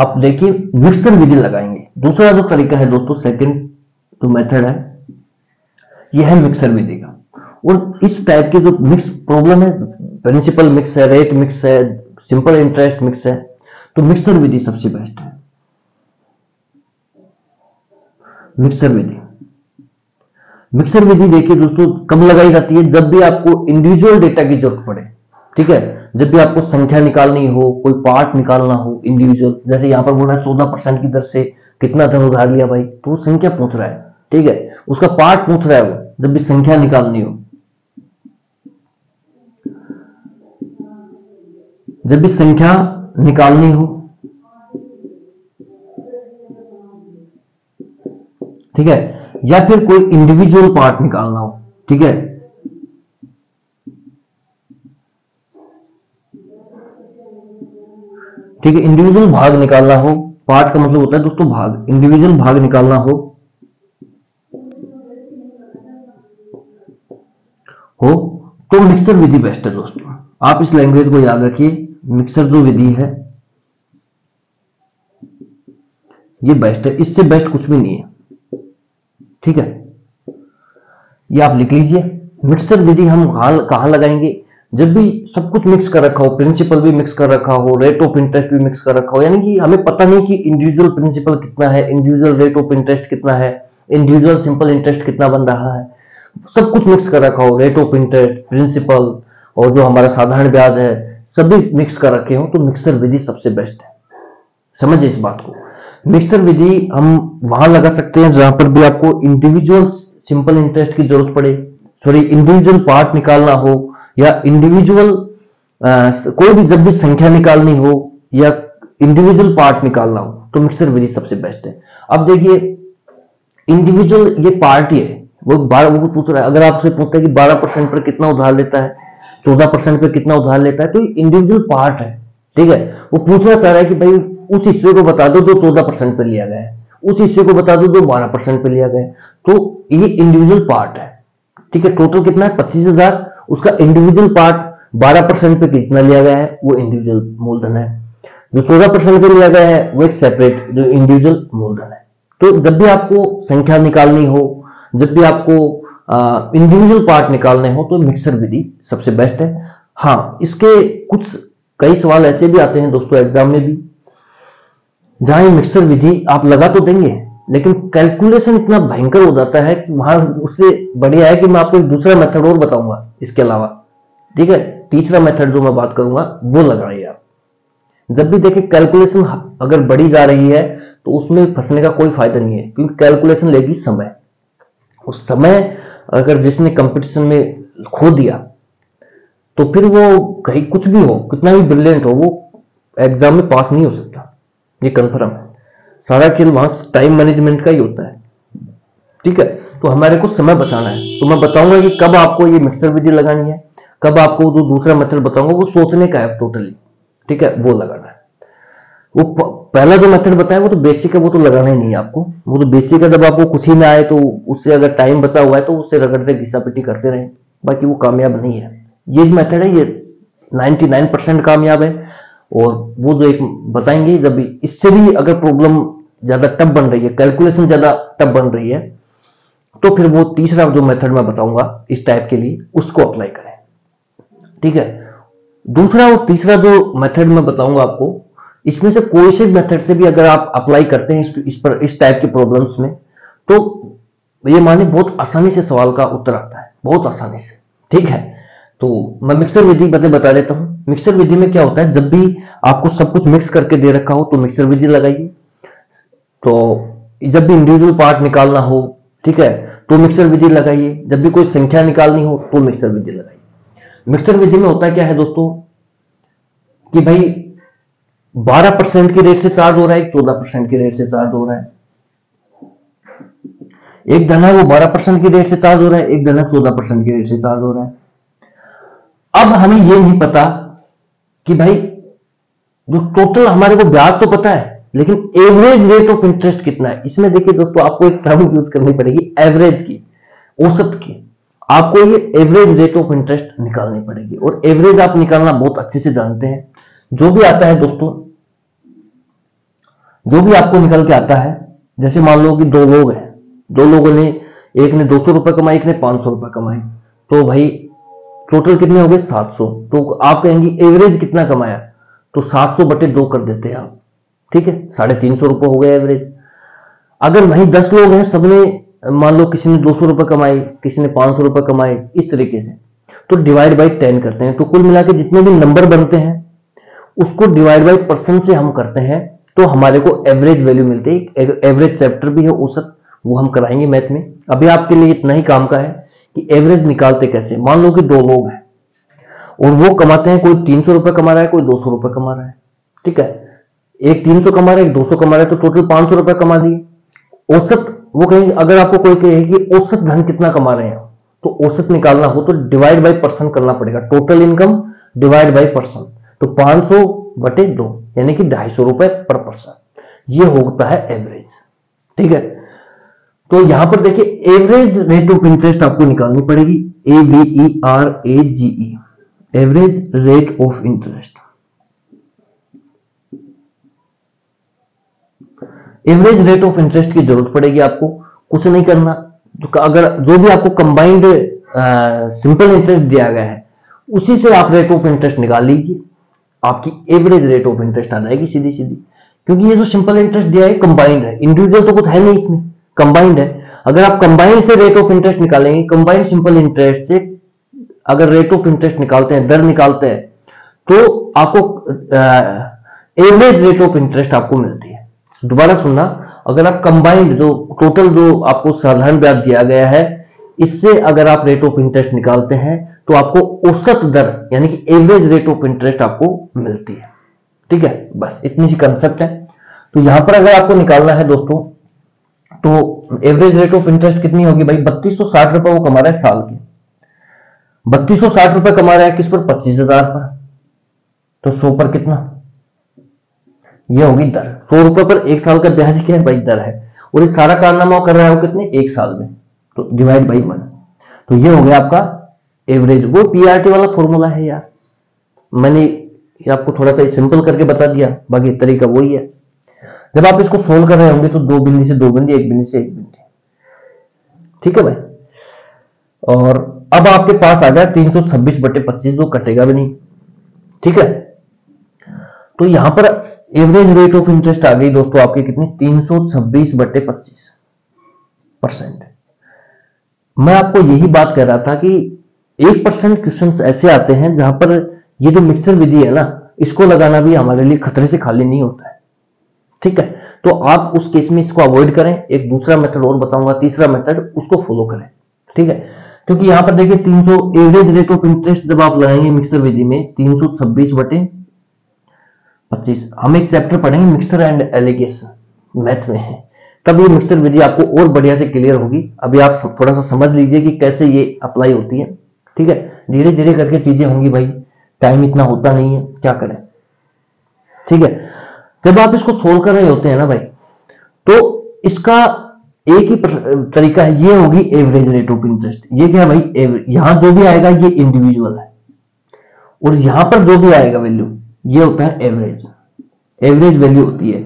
आप देखिए मिक्सर विधि लगाएंगे। दूसरा जो तरीका है दोस्तों, सेकंड जो मेथड है, यह है मिक्सर विधि का। और इस टाइप की जो मिक्स प्रॉब्लम है, प्रिंसिपल मिक्स है, रेट मिक्स है, सिंपल इंटरेस्ट मिक्स है, तो मिक्सर विधि सबसे बेस्ट है। मिक्सर विधि, मिक्सर विधि देखिए दोस्तों कब लगाई जाती है, जब भी आपको इंडिविजुअल डेटा की जरूरत पड़े। ठीक है, जब भी आपको संख्या निकालनी हो, कोई पार्ट निकालना हो इंडिविजुअल, जैसे यहाँ पर बोल रहा है 14% की दर से कितना धन उधार लिया भाई, तो वो संख्या पूछ रहा है। ठीक है, उसका पार्ट पूछ रहा है वो, जब भी संख्या निकालनी हो, जब भी संख्या निकालनी हो, ठीक है, या फिर कोई इंडिविजुअल पार्ट निकालना हो। ठीक है, ठीक है, इंडिविजुअल भाग निकालना हो, पार्ट का मतलब होता है दोस्तों भाग, इंडिविजुअल भाग निकालना हो तो मिक्सर विधि बेस्ट है दोस्तों। आप इस लैंग्वेज को याद रखिए, मिक्सर जो विधि है ये बेस्ट है, इससे बेस्ट कुछ भी नहीं है। ठीक है, ये आप लिख लीजिए। मिक्सर विधि हम कहां लगाएंगे, जब भी सब कुछ मिक्स कर रखा हो, प्रिंसिपल भी मिक्स कर रखा हो, रेट ऑफ इंटरेस्ट भी मिक्स कर रखा हो, यानी कि हमें पता नहीं कि इंडिविजुअल प्रिंसिपल कितना है, इंडिविजुअल रेट ऑफ इंटरेस्ट कितना है, इंडिविजुअल सिंपल इंटरेस्ट कितना बन रहा है, सब कुछ मिक्स कर रखा हो, रेट ऑफ इंटरेस्ट, प्रिंसिपल और जो हमारा साधारण ब्याज है, सभी मिक्स कर रखे हो, तो मिक्सर विधि सबसे बेस्ट है। समझिए इस बात को, मिक्सर विधि हम वहां लगा सकते हैं जहां पर भी आपको इंडिविजुअल सिंपल इंटरेस्ट की जरूरत पड़े, सॉरी इंडिविजुअल पार्ट निकालना हो, या इंडिविजुअल कोई भी, जब भी संख्या निकालनी हो या इंडिविजुअल पार्ट निकालना हो, तो मिक्सर विधि सबसे बेस्ट है। अब देखिए इंडिविजुअल ये पार्ट ही है, वो पूछ रहा है, अगर आपसे पूछता है कि 12% पर कितना उधार लेता है, 14% पर कितना उधार लेता है, तो इंडिविजुअल पार्ट है। ठीक है, वो पूछना चाह रहा है कि भाई उस हिस्से को बता दो जो 14% पे लिया गया है, उस हिस्से को बता दो जो 12% पे लिया गया है, तो ये इंडिविजुअल पार्ट है। ठीक है, टोटल कितना है 25,000, उसका इंडिविजुअल पार्ट 12% पे कितना लिया गया है वो इंडिविजुअल मूलधन है, जो 14% पे लिया गया है वो एक सेपरेट जो इंडिविजुअल मूलधन है। तो जब भी आपको संख्या निकालनी हो, जब भी आपको इंडिविजुअल पार्ट निकालने हो, तो मिक्सर विधि सबसे बेस्ट है। हाँ, इसके कई सवाल ऐसे भी आते हैं दोस्तों एग्जाम में भी, जहां ये मिक्सर विधि आप लगा तो देंगे, लेकिन कैलकुलेशन इतना भयंकर हो जाता है कि वहां, उससे बढ़िया है कि मैं आपको एक दूसरा मेथड और बताऊंगा इसके अलावा। ठीक है, तीसरा मेथड जो मैं बात करूंगा वो लगाइए आप। जब भी देखें कैलकुलेशन अगर बढ़ी जा रही है तो उसमें फंसने का कोई फायदा नहीं है, क्योंकि कैलकुलेशन लेगी समय, और समय अगर जिसने कंपटीशन में खो दिया तो फिर वो कहीं कुछ भी हो, कितना भी ब्रिलियंट हो, वो एग्जाम में पास नहीं हो सकता, ये कंफर्म है। सारा खेल वहां टाइम मैनेजमेंट का ही होता है। ठीक है, तो हमारे को समय बचाना है, तो मैं बताऊंगा कि कब आपको ये मिक्सर विधि लगानी है, कब आपको जो दूसरा मेथड बताऊंगा वो सोचने का है टोटली। ठीक है, वो लगाना है। वो पहला जो मेथड बताया वो तो बेसिक है, वो तो लगाना ही नहीं है आपको, वो तो बेसिक है, जब आपको कुछ ही ना आए तो उससे अगर टाइम बचा हुआ है तो उससे रगड़ते घिसा पिटी करते रहे, बाकी वो कामयाब नहीं है। ये मेथड है, ये 99% कामयाब है। और वो जो एक बताएंगे, जब इससे भी अगर प्रॉब्लम ज्यादा टफ बन रही है, कैलकुलेशन ज्यादा टफ बन रही है, तो फिर वो तीसरा जो मेथड मैं बताऊंगा इस टाइप के लिए, उसको अप्लाई करें। ठीक है, दूसरा और तीसरा जो मेथड मैं बताऊंगा आपको, इसमें से कोई से मेथड से भी अगर आप अप्लाई करते हैं इस टाइप की प्रॉब्लम्स में, तो ये माने बहुत आसानी से सवाल का उत्तर आता है, बहुत आसानी से। ठीक है, तो मैं मिक्सर विधि बता देता हूँ। मिक्सर विधि में क्या होता है, जब भी आपको सब कुछ मिक्स करके दे रखा हो तो मिक्सर विधि लगाइए। तो जब भी इंडिविजुअल पार्ट निकालना हो, ठीक है, तो मिक्सर विधि लगाइए। जब भी कोई संख्या निकालनी हो तो मिक्सर विधि लगाइए। मिक्सर विधि में होता क्या है दोस्तों कि भाई 12% की रेट से चार्ज हो रहा है, 14% की रेट से चार्ज हो रहा है, एक धन है वो 12% की रेट से चार्ज हो रहा है, एक धन है 14% की रेट से चार्ज हो रहा है। अब हमें यह नहीं पता कि भाई जो टोटल, हमारे को ब्याज तो पता है, लेकिन एवरेज रेट ऑफ इंटरेस्ट कितना है। इसमें देखिए दोस्तों आपको एक टर्म यूज करनी पड़ेगी, एवरेज की, औसत की। आपको ये एवरेज रेट ऑफ इंटरेस्ट निकालनी पड़ेगी, और एवरेज आप निकालना बहुत अच्छे से जानते हैं। जो भी आता है दोस्तों जो भी आपको निकल के आता है, जैसे मान लो कि दो लोग हैं, दो लोगों ने, एक ने 200 रुपये कमाए, एक ने 500 रुपये कमाए, तो भाई टोटल कितने हो गए 700। तो आप कहेंगे एवरेज कितना कमाया, तो 700/2 कर देते हैं आप, ठीक है, 350 रुपये हो गया एवरेज। अगर वहीं 10 लोग हैं, सबने मान लो किसी ने 200 रुपये कमाए, किसी ने 500 रुपये कमाए, इस तरीके से, तो डिवाइड बाय 10 करते हैं। तो कुल मिला के जितने भी नंबर बनते हैं उसको डिवाइड बाय % से हम करते हैं, तो हमारे को एवरेज वैल्यू मिलती है। एवरेज चैप्टर भी है औसत, वो हम कराएंगे मैथ में। अभी आपके लिए इतना ही काम का है कि एवरेज निकालते कैसे। मान लो कि दो लोग हैं और वो कमाते हैं, कोई 300 रुपये कमा रहा है, कोई 200 रुपये कमा रहा है, ठीक है, एक 300 कमा रहा है, एक 200 कमा रहा है, तो टोटल 500 रुपये कमा दिए औसत। वो कहेंगे, अगर आपको कोई कहे कि औसत धन कितना कमा रहे हैं, तो औसत निकालना हो तो डिवाइड बाय % करना पड़ेगा, टोटल इनकम डिवाइड बाय %। तो 500/2 यानी कि 250 रुपए पर पर्सन, ये होता है एवरेज, ठीक है। तो यहां पर देखिए एवरेज रेट ऑफ इंटरेस्ट आपको निकालनी पड़ेगी, ABERAGE, average rate of interest. Average rate of interest की जरूरत पड़ेगी आपको, कुछ नहीं करना। तो अगर जो भी आपको कंबाइंड सिंपल इंटरेस्ट दिया गया है उसी से आप रेट ऑफ इंटरेस्ट निकाल लीजिए, आपकी एवरेज रेट ऑफ इंटरेस्ट आ जाएगी सीधी सीधी, क्योंकि ये जो सिंपल इंटरेस्ट दिया है कंबाइंड है, इंडिविजुअल तो कुछ है नहीं इसमें, कंबाइंड है। अगर आप कंबाइंड से रेट ऑफ इंटरेस्ट निकालेंगे, कंबाइंड सिंपल इंटरेस्ट से अगर रेट ऑफ इंटरेस्ट निकालते हैं, दर निकालते हैं, तो आपको एवरेज रेट ऑफ इंटरेस्ट आपको मिलती है। दोबारा सुनना, अगर आप कंबाइंड जो टोटल जो आपको साधारण ब्याज दिया गया है इससे अगर आप रेट ऑफ इंटरेस्ट निकालते हैं तो आपको औसत दर यानी कि एवरेज रेट ऑफ इंटरेस्ट आपको मिलती है, ठीक है, बस इतनी सी कंसेप्ट है। तो यहां पर अगर आपको निकालना है दोस्तों, तो एवरेज रेट ऑफ इंटरेस्ट कितनी होगी भाई, 3260 रुपए वो कमा रहा है साल के, 3260 रुपए कमा रहा है किस पर, 25,000 पर, तो 100 पर कितना, ये होगी दर। 100 रुपए पर 1 साल का ब्याज क्या है भाई, दर है, और ये सारा कारनामा कर रहा है वो कितने 1 साल में, तो डिवाइड बाय 1, तो ये हो गया आपका एवरेज। वो पीआरटी वाला फॉर्मूला है यार, मैंने आपको थोड़ा सा सिंपल करके बता दिया, बाकी तरीका वही है। जब आप इसको सोल्व कर रहे होंगे तो 2 बिंदी से 2 बिंदी, 1 बिंदी से 1 बिंदी, ठीक है भाई। और अब आपके पास आ गया 326/25, जो कटेगा भी नहीं, ठीक है। तो यहां पर एवरेज रेट ऑफ इंटरेस्ट आ गई दोस्तों आपके कितनी, 326/25%। मैं आपको यही बात कह रहा था कि 1% क्वेश्चंस ऐसे आते हैं जहां पर ये जो मिक्सर विधि है ना, इसको लगाना भी हमारे लिए खतरे से खाली नहीं होता है, ठीक है। तो आप उस केस में इसको अवॉइड करें, एक दूसरा मेथड और बताऊंगा, तीसरा मेथड, उसको फॉलो करें, ठीक है। क्योंकि यहाँ पर देखिए 300 एवरेज रेट ऑफ इंटरेस्ट जब आप लगाएंगे मिक्सर विधि में 326/25, हम एक चैप्टर पढ़ेंगे मिक्सर एंड एलिगेशन, मैथ में है, तब ये मिक्सर विधि आपको और बढ़िया से क्लियर होगी। अभी आप थोड़ा सा समझ लीजिए कि कैसे ये अप्लाई होती है, ठीक है, धीरे धीरे करके चीजें होंगी भाई, टाइम इतना होता नहीं है, क्या करें, ठीक है। जब आप इसको सोल्व कर रहे होते हैं ना भाई, तो इसका एक ही तरीका है, ये होगी एवरेज रेट ऑफ इंटरेस्ट। ये क्या भाई, यहां जो भी आएगा ये इंडिविजुअल है, और यहां पर जो भी आएगा वैल्यू, ये होता है एवरेज, एवरेज वैल्यू होती है,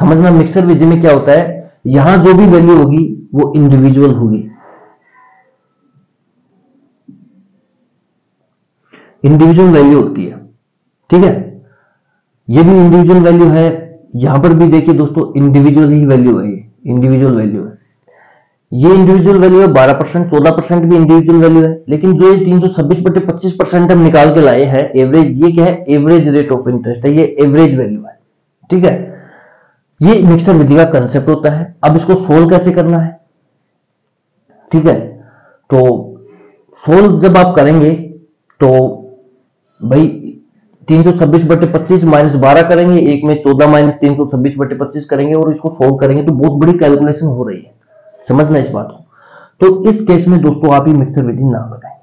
समझना। मिक्सर विधि में क्या होता है, यहां जो भी वैल्यू होगी वो इंडिविजुअल होगी, इंडिविजुअल वैल्यू होती है, ठीक है, ये भी इंडिविजुअल वैल्यू है। यहां पर भी देखिए दोस्तों इंडिविजुअल ही वैल्यू है, इंडिविजुअल वैल्यू है, ये इंडिविजुअल वैल्यू है 12%, 14% भी इंडिविजुअल वैल्यू है। लेकिन जो ये 326/25% हम निकाल के लाए हैं एवरेज, ये क्या है, एवरेज रेट ऑफ इंटरेस्ट है, ये एवरेज वैल्यू है, ठीक है। ये मिक्सर विधि का कंसेप्ट होता है। अब इसको सोल्व कैसे करना है, ठीक है, तो सोल्व जब आप करेंगे तो भाई 326/25 -12 करेंगे, एक में 14 -326/25 करेंगे, और इसको सोल्व करेंगे, तो बहुत बड़ी कैलकुलेशन हो रही है, समझना इस बात को। तो इस केस में दोस्तों आप ये मिक्सर विधि ना लगाएं,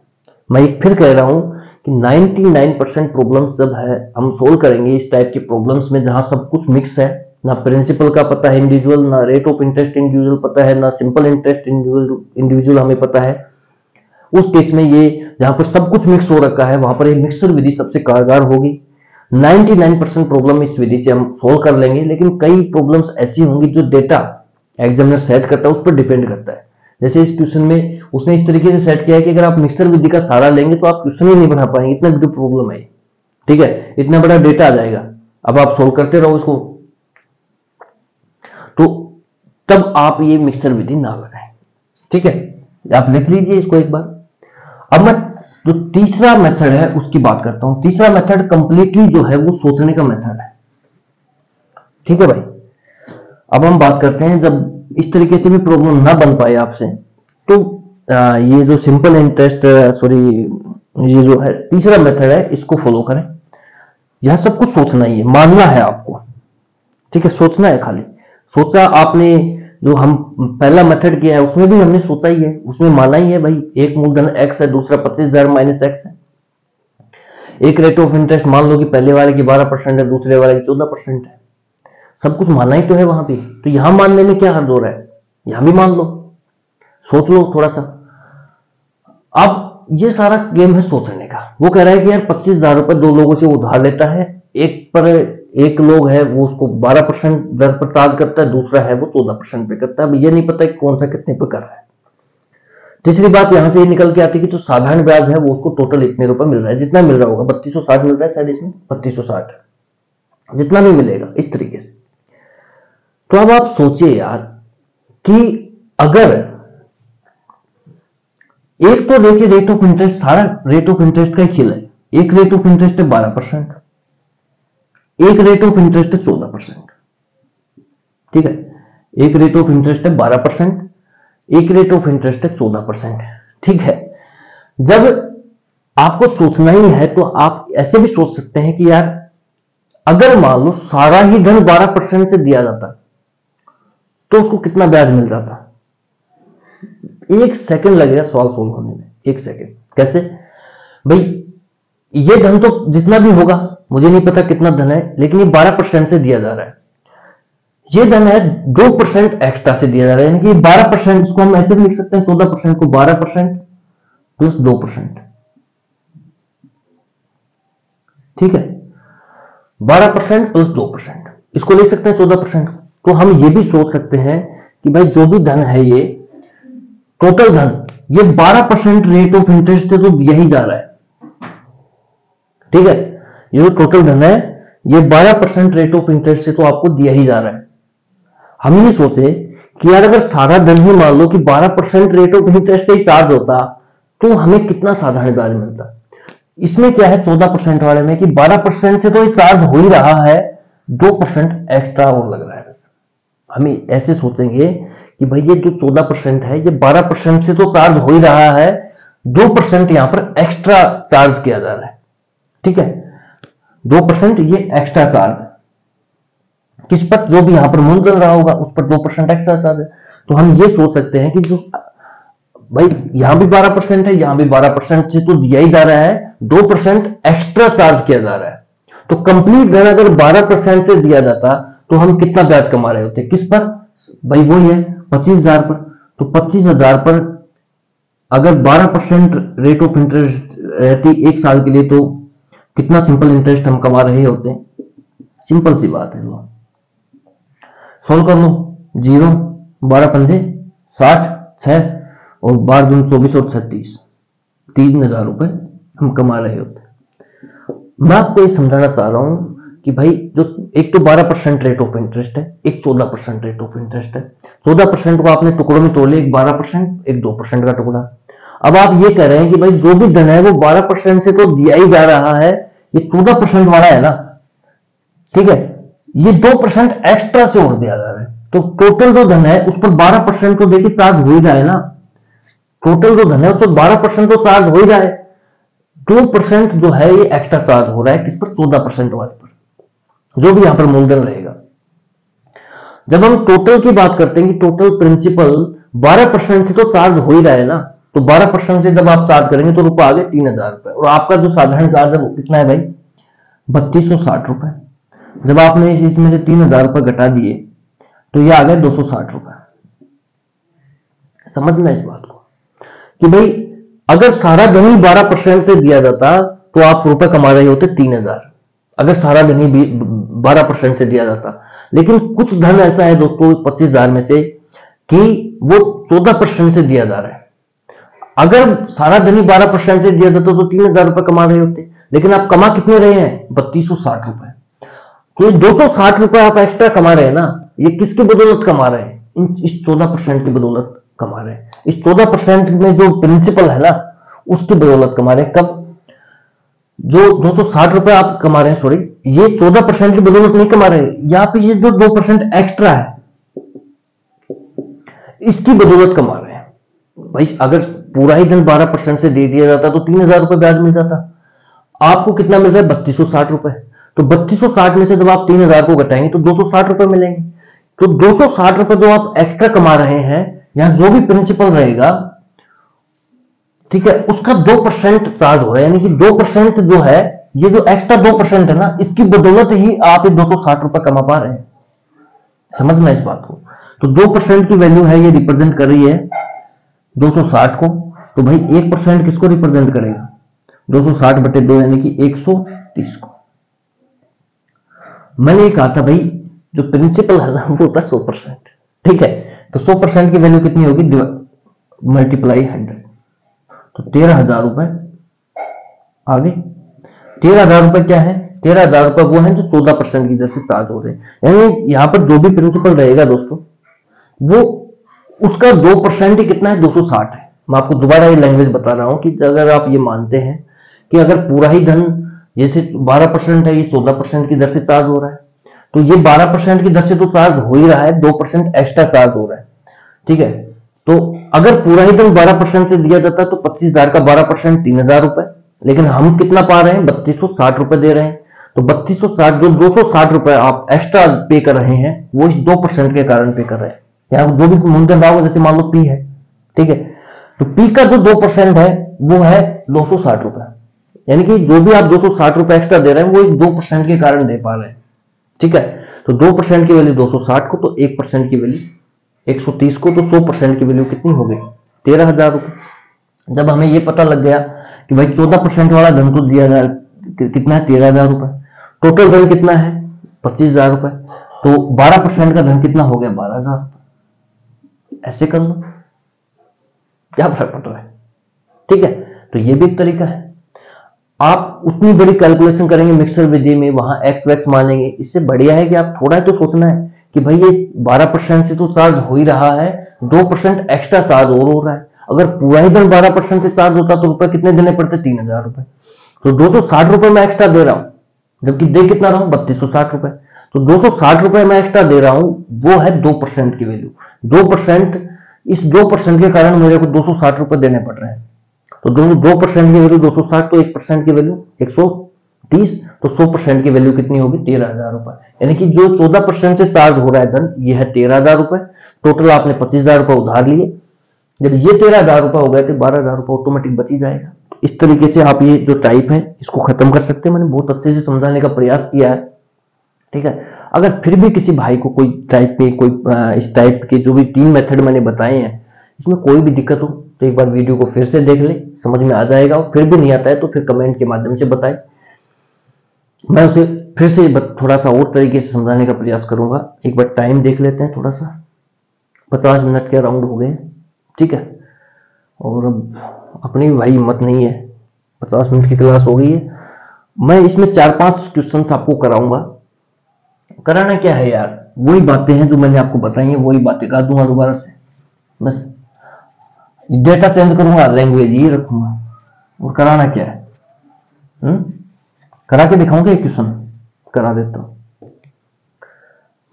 मैं एक फिर कह रहा हूं कि 99% प्रॉब्लम्स जब है हम सोल्व करेंगे इस टाइप के प्रॉब्लम्स में, जहां सब कुछ मिक्स है, ना प्रिंसिपल का पता है इंडिविजुअल, ना रेट ऑफ इंटरेस्ट इंडिविजुअल पता है, ना सिंपल इंटरेस्ट इंडिविजुअल हमें पता है, उस केस में ये जहां पर सब कुछ मिक्स हो रखा है वहां पर ये मिक्सर विधि सबसे कारगर होगी। 99% प्रॉब्लम इस विधि से हम सोल्व कर लेंगे, लेकिन कई प्रॉब्लम्स ऐसी होंगी जो डेटा एग्जामिनर सेट करता है उस पर डिपेंड करता है। जैसे इस क्वेश्चन में उसने इस तरीके से सेट किया है कि अगर आप मिक्सर विधि का सहारा लेंगे तो आप क्वेश्चन ही नहीं बना पाएंगे, इतना बड़ी प्रॉब्लम है। ठीक है, इतना बड़ा डेटा आ जाएगा। अब आप सोल्व करते रहो इसको, तो तब आप ये मिक्सर विधि ना लगाएं। ठीक है, आप लिख लीजिए इसको एक बार। अब मैं जो तीसरा मेथड है उसकी बात करता हूं। तीसरा मेथड कंप्लीटली जो है वो सोचने का मेथड है। ठीक है भाई, अब हम बात करते हैं जब इस तरीके से भी प्रॉब्लम ना बन पाए आपसे, तो ये जो सिंपल इंटरेस्ट ये जो है तीसरा मेथड है, इसको फॉलो करें। यह सब कुछ सोचना ही है, मानना है आपको। ठीक है, सोचना है खाली। सोचा आपने, जो हम पहला मेथड किया है उसमें भी हमने सोचा ही है, उसमें माना ही है भाई। एक मूलधन एक्स है, दूसरा 25,000 माइनस एक्स है। एक रेट ऑफ इंटरेस्ट मान लो कि पहले वाले की 12% है, दूसरे वाले की 14% है। सब कुछ माना ही तो है वहां पे, तो यहां मानने में क्या हर्ज हो रहा है, यहां भी मान लो, सोच लो थोड़ा सा। अब ये सारा गेम है सोचने का। वो कह रहा है कि यार 25,000 दो लोगों से उधार लेता है, एक लोग है वो उसको 12% दर पर चार्ज करता है, दूसरा है वो 14% पे करता है। अब ये नहीं पता है कि कौन सा कितने पे कर रहा है। तीसरी बात यहां से ये निकल के आती है कि जो साधारण ब्याज है वो उसको टोटल इतने रुपए मिल रहा है, जितना मिल रहा होगा 3260 मिल रहा है शायद, इसमें 3260 जितना भी मिलेगा इस तरीके से। तो अब आप सोचिए यार कि अगर एक तो देखिए रेट ऑफ इंटरेस्ट, सारा रेट ऑफ इंटरेस्ट का ही खेल है। एक रेट ऑफ इंटरेस्ट है 12%, एक रेट ऑफ इंटरेस्ट है 14%। ठीक है, एक रेट ऑफ इंटरेस्ट है 12%, एक रेट ऑफ इंटरेस्ट है 14%। ठीक है, जब आपको सोचना ही है तो आप ऐसे भी सोच सकते हैं कि यार अगर मान लो सारा ही धन 12% से दिया जाता तो उसको कितना ब्याज मिल जाता। एक सेकंड लगेगा सवाल सोल्व होने में, एक सेकंड। कैसे भाई, ये धन तो जितना भी होगा मुझे नहीं पता कितना धन है, लेकिन ये 12% से दिया जा रहा है। ये धन है 2% एक्स्ट्रा से दिया जा रहा है, यानी कि 12% इसको हम ऐसे भी लिख सकते हैं, 14% को 12% प्लस 2%। ठीक है, 12% प्लस 2% इसको ले सकते हैं 14%। तो हम ये भी सोच सकते हैं कि भाई जो भी धन है ये टोटल धन, ये 12% रेट ऑफ इंटरेस्ट से तो दिया ही जा रहा है। ठीक है, ये जो टोटल धन है ये 12% रेट ऑफ इंटरेस्ट से तो आपको दिया ही जा रहा है। हम ये सोचे कि यार अगर सारा धन ही मान लो कि 12% रेट ऑफ इंटरेस्ट से चार्ज होता तो हमें कितना साधारण ब्याज मिलता। इसमें क्या है 14% वाले में कि 12% से तो ये चार्ज हो ही रहा है, 2% एक्स्ट्रा और लग रहा है बस। हमें ऐसे सोचेंगे कि भाई ये जो 14% है ये 12% से तो चार्ज हो ही रहा है, 2% यहां पर एक्स्ट्रा चार्ज किया जा रहा है। ठीक है, 2% ये एक्स्ट्रा चार्ज किस पर, जो भी यहां पर मूलधन रहा होगा उस पर 2% एक्स्ट्रा चार्ज है। तो हम ये सोच सकते हैं कि जो भाई यहां भी 12% है, यहां भी 12% से तो दिया ही जा रहा है, 2% एक्स्ट्रा चार्ज किया जा रहा है। तो कंप्लीट धन अगर 12% से दिया जाता तो हम कितना ब्याज कमा रहे होते, किस पर भाई, वही है 25,000 पर। तो 25,000 पर अगर 12% रेट ऑफ इंटरेस्ट रहती एक साल के लिए तो कितना सिंपल इंटरेस्ट हम कमा रहे होते हैं। सिंपल सी बात है, लो सोल्व कर लो, 0, 12 पंजे 60, 6 और 12 दूनी 24 और 36, 3000 रुपए हम कमा रहे होते। मैं आपको ये समझाना चाह रहा हूं कि भाई जो एक तो 12% रेट ऑफ इंटरेस्ट है, एक 14% रेट ऑफ इंटरेस्ट है। 14% को आपने टुकड़ों में तोड़े, एक 12%, एक 2% का टुकड़ा। अब आप ये कह रहे हैं कि भाई जो भी धन है वो 12% से तो दिया ही जा रहा है, ये 14% वाला है ना। ठीक है, ये 2% एक्स्ट्रा से और दिया जा रहा है, तो टोटल जो धन है उस पर 12% को देखिए चार्ज हो ही रहा है ना। टोटल जो धन है उस पर 12% तो चार्ज हो ही रहा है, 2% जो है ये एक्स्ट्रा चार्ज हो रहा है किस पर, 14% वाले पर, जो भी यहां पर मूलधन रहेगा। जब हम टोटल की बात करते हैं कि टोटल प्रिंसिपल 12% से तो चार्ज हो ही रहा है ना, तो 12% से जब आप चार्ज करेंगे तो रुपए आ गए 3000 रुपए, और आपका जो साधारण चार्ज है वो कितना है भाई, 3260 रुपए। जब आपने इसमें से 3000 रुपए घटा दिए तो ये आ गए 260 रुपए। समझना इस बात को कि भाई अगर सारा धन ही 12% से दिया जाता तो आप रुपए कमा रहे होते 3000, अगर सारा धन ही 12% से दिया जाता, लेकिन कुछ धन ऐसा है दोस्तों 25,000 में से कि वो 14% से दिया जा रहा है। अगर सारा धन ही 12% से दिया जाता तो 3,000 रुपए कमा रहे होते, लेकिन आप कमा कितने रहे हैं 3,260 रुपए। तो 260 रुपए आप एक्स्ट्रा कमा रहे हैं ना, ये किसकी बदौलत कमा रहे हैं? इस 14% की बदौलत कमा रहे हैं। इस 14% में जो प्रिंसिपल है ना उसकी बदौलत कमा रहे हैं। कब? जो 260 रुपए आप कमा रहे हैं, सॉरी, ये 14% की बदौलत नहीं कमा रहे हैं। यहाँ पे ये जो 2% एक्स्ट्रा है इसकी बदौलत कमा रहे हैं। भाई अगर पूरा ही धन 12% से दे दिया जाता तो 3,000 रुपए ब्याज मिल जाता। आपको कितना मिल रहा है? 3,260 रुपए। तो 3,260 में से जब आप 3,000 को घटाएंगे तो 260 रुपए मिलेंगे। तो 260 रुपए जो आप एक्स्ट्रा कमा रहे हैं, यहां जो भी प्रिंसिपल रहेगा, ठीक है, उसका 2% चार्ज हो रहा है। यानी कि 2% जो है, ये जो एक्स्ट्रा 2% है ना, इसकी बदौलत ही आप 260 रुपए कमा पा रहे हैं। समझना इस बात को। तो 2% की वैल्यू है, ये रिप्रेजेंट कर रही है 260 को। तो भाई 1% किसको रिप्रेजेंट करेगा? 260/2 यानी कि 130 को। मैंने ये कहा था भाई जो प्रिंसिपल है ना वो होता 100%, ठीक है। तो 100% की वैल्यू कितनी होगी? मल्टीप्लाई 100। तो 13,000 रुपए आ गए। 13,000 रुपए क्या है? 13,000 रुपए वो है जो 14% की दर से चार्ज हो रहे हैं। यानी यहां पर जो भी प्रिंसिपल रहेगा दोस्तों, वो उसका 2% ही कितना है? 260 है। मैं आपको दोबारा ये लैंग्वेज बता रहा हूं कि अगर आप ये मानते हैं कि अगर पूरा ही धन जैसे 12% है, ये 14% की दर से चार्ज हो रहा है, तो ये 12% की दर से तो चार्ज हो ही रहा है, 2% एक्स्ट्रा चार्ज हो रहा है, ठीक है। तो अगर पूरा ही धन 12% से दिया जाता तो 25,000 का 12% 3,000 रुपए, लेकिन हम कितना पा रहे हैं? 3,260 रुपए दे रहे हैं। तो 3,260 जो 260 रुपए आप एक्स्ट्रा पे कर रहे हैं वो इस 2% के कारण पे कर रहे हैं। यहाँ जो भी मूलधन भाव जैसे मान लो पी है, ठीक है, तो पी का जो 2% है वो है 260 रुपए। यानी कि जो भी आप 260 रुपए एक्स्ट्रा दे रहे हैं वो इस 2% के कारण दे पा रहे हैं, ठीक है। तो 2% की वैल्यू 260 को, तो 1% की वैल्यू 130 को, तो 100% की वैल्यू कितनी हो गई? 13,000 रुपए। जब हमें ये पता लग गया कि भाई 14% वाला धन तो दिया जा कितना है? 13,000 रुपए। टोटल धन कितना है? 25,000 रुपए। तो 12% का धन कितना हो गया? 12,000 रुपए। ऐसे कर लो, क्या फर्क पड़ रहा है, ठीक है। तो ये भी एक तरीका है। आप उतनी बड़ी कैलकुलेशन करेंगे मिक्सर विधि में, वहां एक्स वैक्स मानेंगे। इससे बढ़िया है कि आप थोड़ा तो सोचना है कि भाई ये 12% से तो चार्ज हो ही रहा है, 2% एक्स्ट्रा चार्ज और हो रहा है। अगर पूरा ही धन 12% से चार्ज होता तो रुपए कितने देने पड़ते? 3,000 रुपए। तो 260 रुपए मैं एक्स्ट्रा दे रहा हूँ, जबकि दे कितना रहा हूँ? 3,260 रुपए। तो 260 रुपए मैं एक्स्ट्रा दे रहा हूँ, वो है 2% की वैल्यू। 2% इस 2% के कारण मेरे को 260 रुपए देने पड़ रहे हैं। तो 2% की वैल्यू 260, तो 1% की वैल्यू 130, तो 100% की वैल्यू कितनी होगी? 13,000 रुपए। यानी कि जो 14% से चार्ज हो रहा है धन, ये है 13,000 रुपए। टोटल आपने 25,000 रुपए उधार लिए। जब ये 13,000 रुपए हो गए तो 12,000 रुपए ऑटोमेटिक बच ही जाएगा। इस तरीके से आप ये जो टाइप है इसको खत्म कर सकते हैं। मैंने बहुत अच्छे से समझाने का प्रयास किया है, ठीक है। अगर फिर भी किसी भाई को कोई टाइप में कोई इस टाइप के जो भी 3 मेथड मैंने बताए हैं इसमें कोई भी दिक्कत हो तो एक बार वीडियो को फिर से देख ले, समझ में आ जाएगा। और फिर भी नहीं आता है तो फिर कमेंट के माध्यम से बताएं, मैं उसे फिर से थोड़ा सा और तरीके से समझाने का प्रयास करूंगा। एक बार टाइम देख लेते हैं, थोड़ा सा 50 मिनट के अराउंड हो गए, ठीक है। और अब अपनी भाई हिम्मत नहीं है, 50 मिनट की क्लास हो गई है। मैं इसमें 4-5 क्वेश्चन आपको कराऊंगा। कराना क्या है यार, वही बातें हैं जो मैंने आपको बताई है, वही बातें करा दूंगा दोबारा से। बस डेटा चेंज करूंगा, लैंग्वेज ये रखूंगा, और कराना क्या है करा के दिखाऊंगा। एक क्वेश्चन करा देता हूं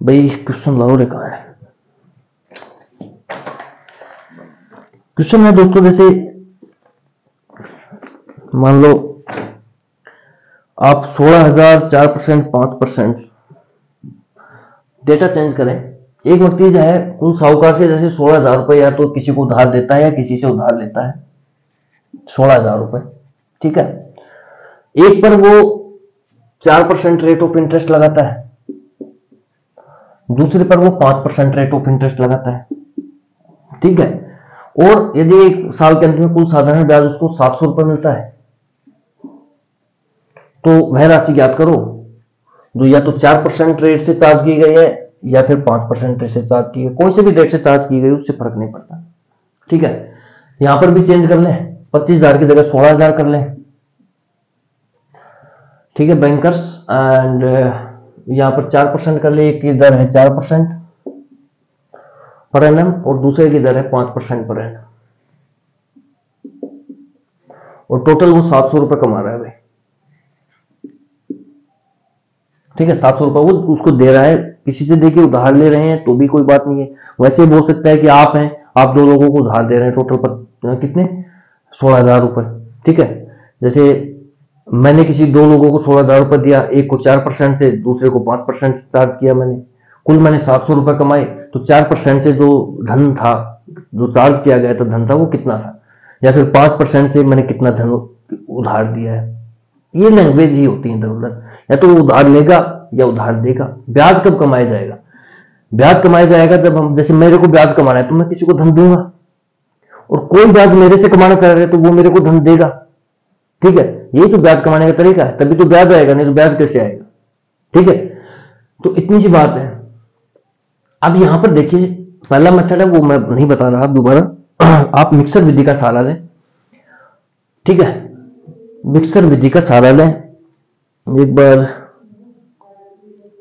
भाई, क्वेश्चन लाओ रे, कहां है क्वेश्चन? है दोस्तों जैसे मान लो आप 16,000 4% 5% डेटा चेंज करें। एक व्यक्ति जो है उन साहूकार से जैसे 16,000 रुपए या तो किसी को उधार देता है या किसी से उधार लेता है 16,000 रुपए, ठीक है। एक पर वो 4% रेट ऑफ इंटरेस्ट लगाता है, दूसरे पर वो 5% रेट ऑफ इंटरेस्ट लगाता है, ठीक है। और यदि एक साल के अंत में कुल साधारण ब्याज उसको 700 रुपए मिलता है तो वह राशि ज्ञात करो जो या तो 4% रेट से चार्ज की गई है या फिर 5% रेट से चार्ज की गई, कोई से भी रेट से चार्ज की गई उससे फर्क नहीं पड़ता। ठीक है, यहां पर भी चेंज कर लें, 25,000 की जगह 16,000 कर लें। ठीक है बैंकर्स, एंड यहाँ पर 4% कर ले, एक की दर है 4% पर एनम और दूसरे की दर है 5% पर एनम, और टोटल वो 700 रुपए कमा रहा है भाई। ठीक है, 700 रुपए वो उसको दे रहा है, किसी से देखिए उधार ले रहे हैं तो भी कोई बात नहीं है। वैसे बोल सकता है कि आप हैं, आप दो लोगों को उधार दे रहे हैं, टोटल पर कितने 16,000 रुपए। ठीक है, जैसे मैंने किसी दो लोगों को 16,000 रुपए दिया, एक को 4% से दूसरे को 5% से चार्ज किया, मैंने कुल मैंने 700 रुपए कमाए, तो 4% से जो धन था, जो चार्ज किया गया था धन था वो कितना था, या फिर 5% से मैंने कितना धन उधार दिया है। ये लैंग्वेज ही होती है इधर उधर, या तो उधार लेगा या उधार देगा। ब्याज कब कमाया जाएगा? ब्याज कमाया जाएगा जब हम, जैसे मेरे को ब्याज कमाना है तो मैं किसी को धन दूंगा, और कोई ब्याज मेरे से कमाना चाह रहा है तो वो मेरे को धन देगा। ठीक है, यही तो ब्याज कमाने का तरीका है, तभी तो ब्याज आएगा, नहीं तो ब्याज कैसे आएगा। ठीक है, तो इतनी सी बात है। अब यहां पर देखिए पहला मेथड है वो मैं नहीं बता रहा दोबारा, आप मिक्सर विधि का सहारा लें। ठीक है, मिक्सर विधि का सहारा लें एक बार।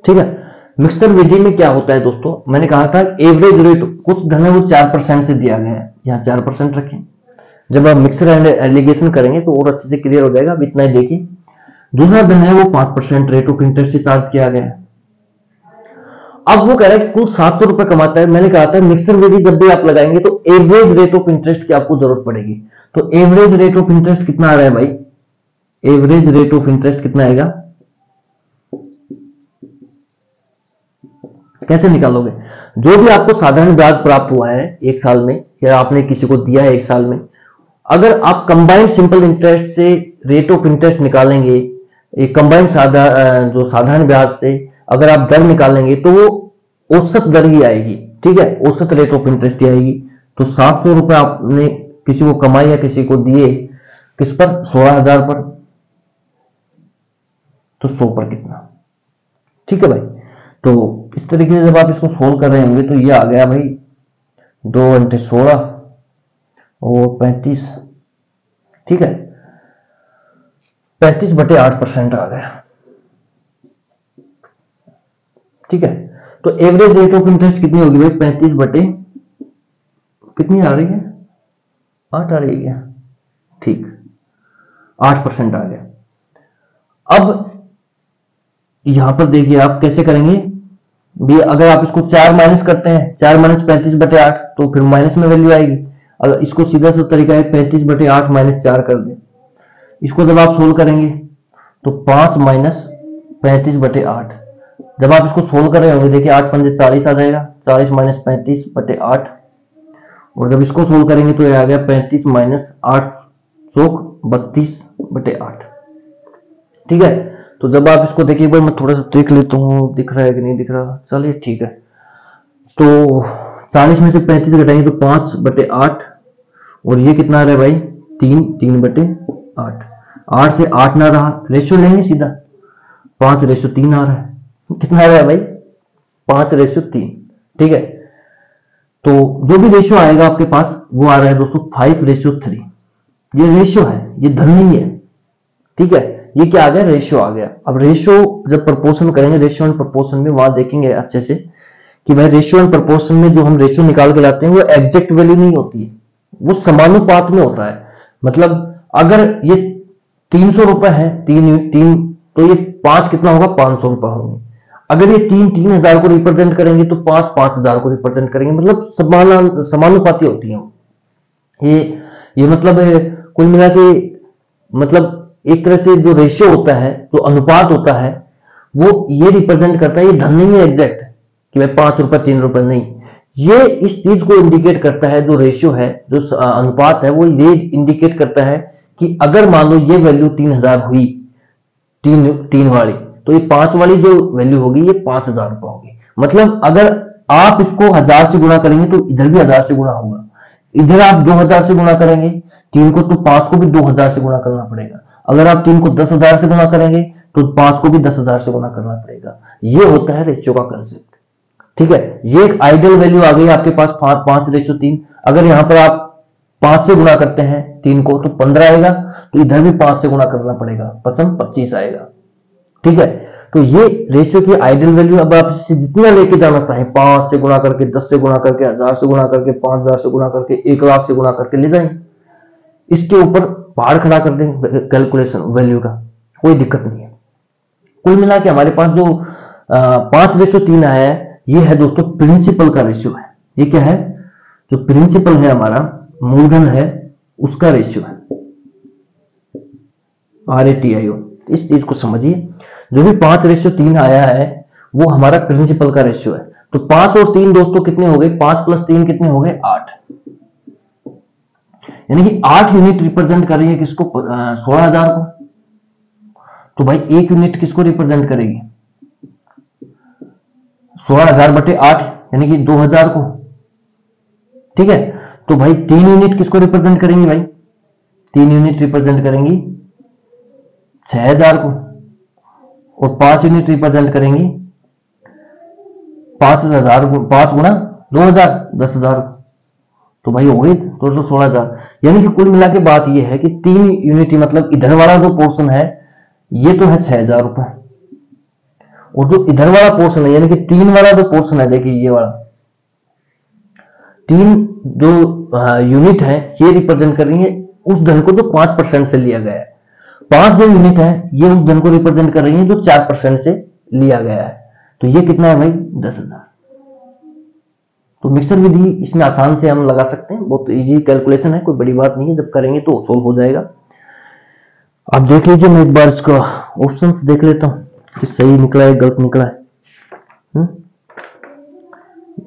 ठीक है, मिक्सर विधि में क्या होता है दोस्तों, मैंने कहा था एवरेज रेट कुछ धन है वो 4% से दिया गया है, यहाँ 4% रखें। जब आप मिक्सर एलिगेशन करेंगे तो और अच्छे से क्लियर हो जाएगा, अब इतना ही देखिए। दूसरा धन है वो 5% रेट ऑफ इंटरेस्ट से चार्ज किया गया है। अब वो कह रहा है कुल 700 रुपए कमाता है। मैंने कहा था मिक्सर विधि जब भी आप लगाएंगे तो एवरेज रेट ऑफ इंटरेस्ट की आपको जरूरत पड़ेगी। तो एवरेज रेट ऑफ इंटरेस्ट कितना आ रहा है भाई, एवरेज रेट ऑफ इंटरेस्ट कितना आएगा, कैसे निकालोगे? जो भी आपको साधारण ब्याज प्राप्त हुआ है एक साल में, या आपने किसी को दिया है एक साल में, अगर आप कंबाइंड सिंपल इंटरेस्ट से रेट ऑफ इंटरेस्ट निकालेंगे, एक कंबाइंड जो साधारण ब्याज से अगर आप दर निकालेंगे तो वो औसत दर ही आएगी। ठीक है, औसत रेट ऑफ इंटरेस्ट ही आएगी। तो 700 रुपए आपने किसी को कमाए या किसी को दिए, किस पर 16,000 पर, तो 100 पर कितना। ठीक है भाई, तो इस तरीके से जब आप इसको सोल्व कर रहे होंगे तो ये आ गया भाई 2 × 16 और 35। ठीक है, 35/8% आ गया। ठीक है, तो एवरेज रेट ऑफ इंटरेस्ट कितनी होगी भाई, 35 बटे कितनी आ रही है, 8 आ रही है। ठीक, 8% आ गया। अब यहां पर देखिए आप कैसे करेंगे भी, अगर आप इसको 4- करते हैं, 4 - 35/8 तो फिर माइनस में वैल्यू आएगी। अगर इसको सीधा सा तरीका है 35/8 - 4 कर दें। इसको जब आप सोल्व करेंगे तो 5 - 35/8, जब आप इसको सोल्व कर रहे होंगे देखिए 8 × 5 = 40 आ जाएगा, 40 - 35/8, और जब इसको सोल्व करेंगे तो ये आ गया 35 - 8 = 32/8। ठीक है, तो जब आप इसको देखिए, एक बार मैं थोड़ा सा देख लेता हूँ दिख रहा है कि नहीं दिख रहा, चलिए ठीक है। तो 40 में से 35 घटाएंगे तो 5/8, और ये कितना आ रहा है भाई 3, 3/8। 8 से 8 ना रहा, रेशो लेंगे सीधा, 5:3 आ रहा है। कितना आ रहा है भाई 5:3। ठीक है, तो जो भी रेशो आएगा आपके पास वो आ रहा है दोस्तों 5:3। ये रेशो है, ये धन नहीं है। ठीक है, ये क्या आ गया, रेशो आ गया। अब रेशो जब प्रपोर्शन करेंगे, रेशो एंड प्रपोर्शन में वहां देखेंगे अच्छे से कि भाई रेशियो एंड प्रोपोर्शन में जो हम रेशियो निकाल के लाते हैं वो एग्जैक्ट वैल्यू नहीं होती है, वो समानुपात में होता है। मतलब अगर ये 300 रुपए है, 3 तो ये 5 कितना होगा, 500 रुपए होंगे। अगर ये 3, 3,000 को रिप्रेजेंट करेंगे तो 5, 5,000 को रिप्रेजेंट करेंगे। मतलब समानुपाती होती है ये मतलब कुल मिला के, मतलब एक तरह से जो रेशियो होता है, जो अनुपात होता है वो ये रिप्रेजेंट करता है, ये धन नहीं है एग्जैक्ट कि भाई 5 रुपए 3 रुपए, नहीं। ये इस चीज को इंडिकेट करता है, जो रेशियो है, जो अनुपात है, वो ये इंडिकेट करता है कि अगर मान लो ये वैल्यू 3,000 हुई, 3 वाली, तो ये 5 वाली जो वैल्यू होगी ये 5,000 रुपए होगी। मतलब अगर आप इसको 1000 से गुणा करेंगे तो इधर भी 1000 से गुणा होगा, इधर आप 2000 से गुणा करेंगे 3 को, तो 5 को भी 2000 से गुणा करना पड़ेगा। अगर आप 3 को 10,000 से गुणा करेंगे तो 5 को भी 10,000 से गुना करना पड़ेगा। ये होता है रेशियो का कंसेप्ट, ठीक है। ये एक आइडियल वैल्यू आ गई आपके पास 5:3। अगर यहां पर आप 5 से गुना करते हैं 3 को तो 15 आएगा, तो इधर भी 5 से गुना करना पड़ेगा, परसेंट 25 आएगा, ठीक है। तो ये रेशियो की आइडियल वैल्यू अब आप इसे जितना लेके जाना चाहे, 5 से गुना करके, 10 से गुना करके, 1000 से गुना करके, 5000 से गुना करके, 1,00,000 से गुना करके ले जाए, इसके ऊपर बाहर खड़ा कर दें कैलकुलेशन वैल्यू का, कोई दिक्कत नहीं है। कुल मिला के हमारे पास जो 5:3 आया है, ये है दोस्तों प्रिंसिपल का रेशियो है। ये क्या है, जो प्रिंसिपल है हमारा, मूलधन है, उसका रेशियो है, RATIO। इस चीज को समझिए, जो भी 5:3 आया है वो हमारा प्रिंसिपल का रेशियो है। तो 5 और 3 दोस्तों कितने हो गए, 5 + 3 कितने हो गए, 8। यानी कि 8 यूनिट रिप्रेजेंट कर रही है किसको, 16,000 को। तो भाई 1 यूनिट किसको रिप्रेजेंट करेगी, 16,000 बटे 8 यानी कि 2,000 को, ठीक है। तो भाई 3 यूनिट किसको रिप्रेजेंट करेंगी, भाई 3 यूनिट रिप्रेजेंट करेंगी 6,000 को, और 5 यूनिट रिप्रेजेंट करेंगी 5,000 को, 5 गुना 2,000, 10,000 को। तो भाई हो गई टोटल 16,000। यानी कि कुल मिला के बात यह है कि 3 यूनिट, मतलब इधर वाला जो पोर्शन है ये तो है 6,000 रुपए, और जो इधर वाला पोर्शन है यानी कि 3 वाला जो पोर्शन है, देखिए ये वाला 3 जो यूनिट है ये रिप्रेजेंट कर रही है उस धन को जो 5% से लिया गया है। 5 जो यूनिट है ये उस धन को रिप्रेजेंट कर रही है जो 4% से लिया गया है। तो ये कितना है भाई, 10,000। तो मिक्सर विधि इसमें आसान से हम लगा सकते हैं, बहुत इजी कैलकुलेशन है, कोई बड़ी बात नहीं है, जब करेंगे तो सोल्व हो जाएगा। आप देख लीजिए, मैं एक बार इसका ऑप्शंस देख लेता हूं कि सही निकला है गलत निकला है,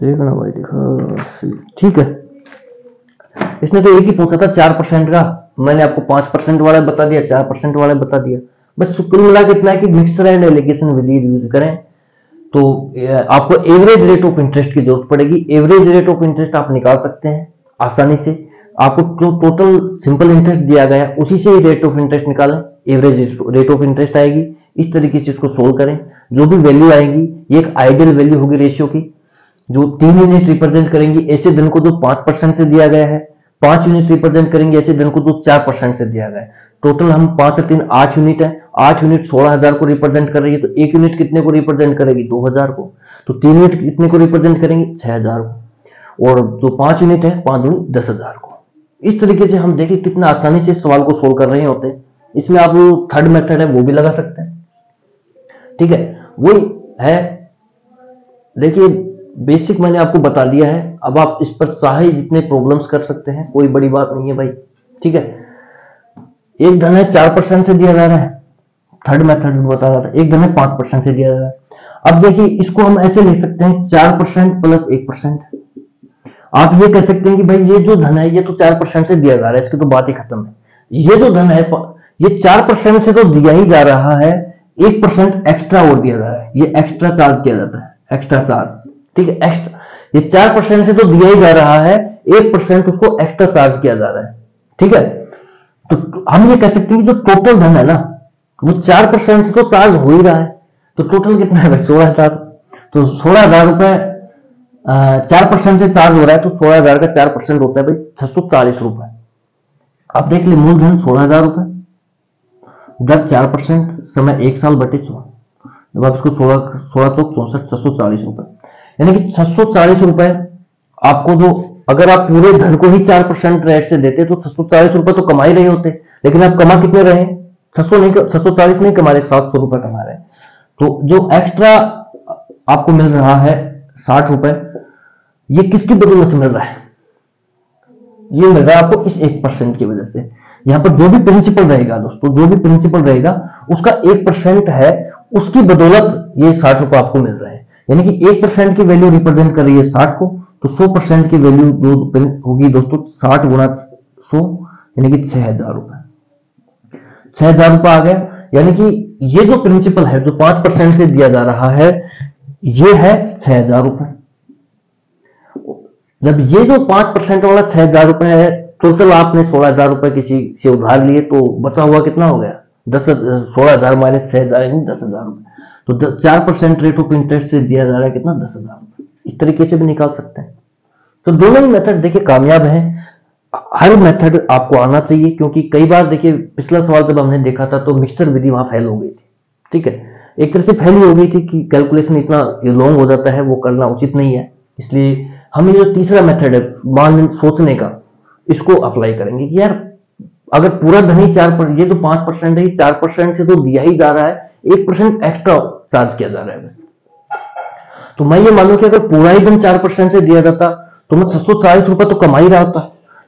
देखना भाई देखा, ठीक है। इसने तो एक ही पूछा था 4% का, मैंने आपको 5% वाला बता दिया, 4% वाला बता दिया, बस। कुल मिला कितना है कि मिक्सर एंड एलोकेशन विधि यूज करें तो आपको एवरेज रेट ऑफ इंटरेस्ट की जरूरत पड़ेगी। एवरेज रेट ऑफ इंटरेस्ट आप निकाल सकते हैं आसानी से, आपको जो टोटल सिंपल इंटरेस्ट दिया गया है उसी से ही रेट ऑफ इंटरेस्ट निकालें, एवरेज रेट ऑफ इंटरेस्ट आएगी। इस तरीके से इसको सोल्व करें, जो भी वैल्यू आएगी ये एक आइडियल वैल्यू होगी रेशियो की, जो 3 यूनिट रिप्रेजेंट करेंगी ऐसे धन को जो 5% से दिया गया है, 5 यूनिट रिप्रेजेंट करेंगे ऐसे धन को जो 4% से दिया गया है। टोटल हम 5 और 3 8 यूनिट है, 8 यूनिट 16,000 को रिप्रेजेंट कर रही है, तो 1 यूनिट कितने को रिप्रेजेंट करेगी, 2,000 को। तो 3 यूनिट कितने को रिप्रेजेंट करेंगे, 6,000 को, और जो 5 यूनिट है 5 × 10,000 को। इस तरीके से हम देखें कितना आसानी से इस सवाल को सोल्व कर रहे होते हैं। इसमें आप जो थर्ड मेथड है वो भी लगा सकते हैं, ठीक है। वही है, देखिए बेसिक मैंने आपको बता दिया है, अब आप इस पर चाहे जितने प्रॉब्लम्स कर सकते हैं, कोई बड़ी बात नहीं है भाई, ठीक है। एक धन है 4% से दिया जा रहा है, थर्ड मेथड में बता रहा था, एक धन है 5% से दिया जा रहा है। अब देखिए इसको हम ऐसे लिख सकते हैं 4% + 1%। आप ये कह सकते हैं कि भाई ये जो धन है ये तो 4% से दिया जा रहा है, इसकी तो बात ही खत्म है। ये जो धन है ये 4% से तो दिया ही जा रहा है, 1% एक्स्ट्रा और दिया जा रहा है, ये एक्स्ट्रा चार्ज किया जाता है, एक्स्ट्रा चार्ज, ठीक है। एक्स्ट्रा ये 4% से तो दिया ही जा रहा है, 1% उसको एक्स्ट्रा चार्ज किया जा रहा है, ठीक है। तो हम ये कह सकते हैं कि जो टोटल धन है ना वो 4% से तो चार्ज हो ही रहा है, तो टोटल कितना है भाई, 16,000। तो 16,000 रुपए 4% से चार्ज हो रहा है, तो 16,000 का 4% होता है भाई 640 रुपए। आप देख ली, मूलधन 16,000 रुपए, दर 4%, समय 1 साल बटे 100। जब आप इसको 16 चौक 64, 640 रुपए, यानी कि 640 रुपए आपको जो, अगर आप पूरे धन को ही 4% रेट से देते तो 640 रुपए तो कमा ही रहे होते, लेकिन आप कमा कितने रहे, 600 नहीं, 640 नहीं कमा रहे, 700 रुपए कमा रहे। तो जो एक्स्ट्रा आपको मिल रहा है 60 रुपए, ये किसकी बदौलत मिल रहा है, ये मिल रहा है आपको इस 1% की वजह से। यहां पर जो भी प्रिंसिपल रहेगा दोस्तों, जो भी प्रिंसिपल रहेगा उसका 1% है, उसकी बदौलत ये 60 रुपए आपको मिल रहे हैं। यानी कि 1% की वैल्यू रिप्रेजेंट कर रही है 60 को, तो 100% की वैल्यू जो होगी दोस्तों 60 गुना 100, यानी कि 6,000 रुपए, 6,000 रुपए आ गया। यानी कि ये जो प्रिंसिपल है जो 5% से दिया जा रहा है ये है 6,000 रुपए। जब ये जो 5% वाला 6,000 रुपए है, टोटल आपने 16,000 रुपए किसी से उधार लिए, तो बचा हुआ कितना हो गया, 16,000 माइनस 6,000 यानी 10,000 रुपए। तो 4% रेट ऑफ इंटरेस्ट से दिया जा रहा है कितना 10,000 रुपए। इस तरीके से भी निकाल सकते हैं। तो दोनों ही मेथड देखिए कामयाब है। हर मेथड आपको आना चाहिए, क्योंकि कई बार देखिए पिछला सवाल जब हमने देखा था तो मिक्सचर विधि वहां फेल हो गई थी। ठीक है, एक तरह से फेल हो गई थी कि कैलकुलेशन इतना लॉन्ग हो जाता है, वो करना उचित नहीं है। इसलिए हम ये जो तीसरा मेथड है मान सोचने का, इसको अप्लाई करेंगे कि यार अगर पूरा धन ही 4%, ये तो 5% है, 4% से तो दिया ही जा रहा है, 1% एक्स्ट्रा चार्ज किया जा रहा है बस। तो मैं ये मानू कि अगर पूरा ही धन 4% से दिया जाता तो मैं 740 रुपए तो कमा ही रहा होता,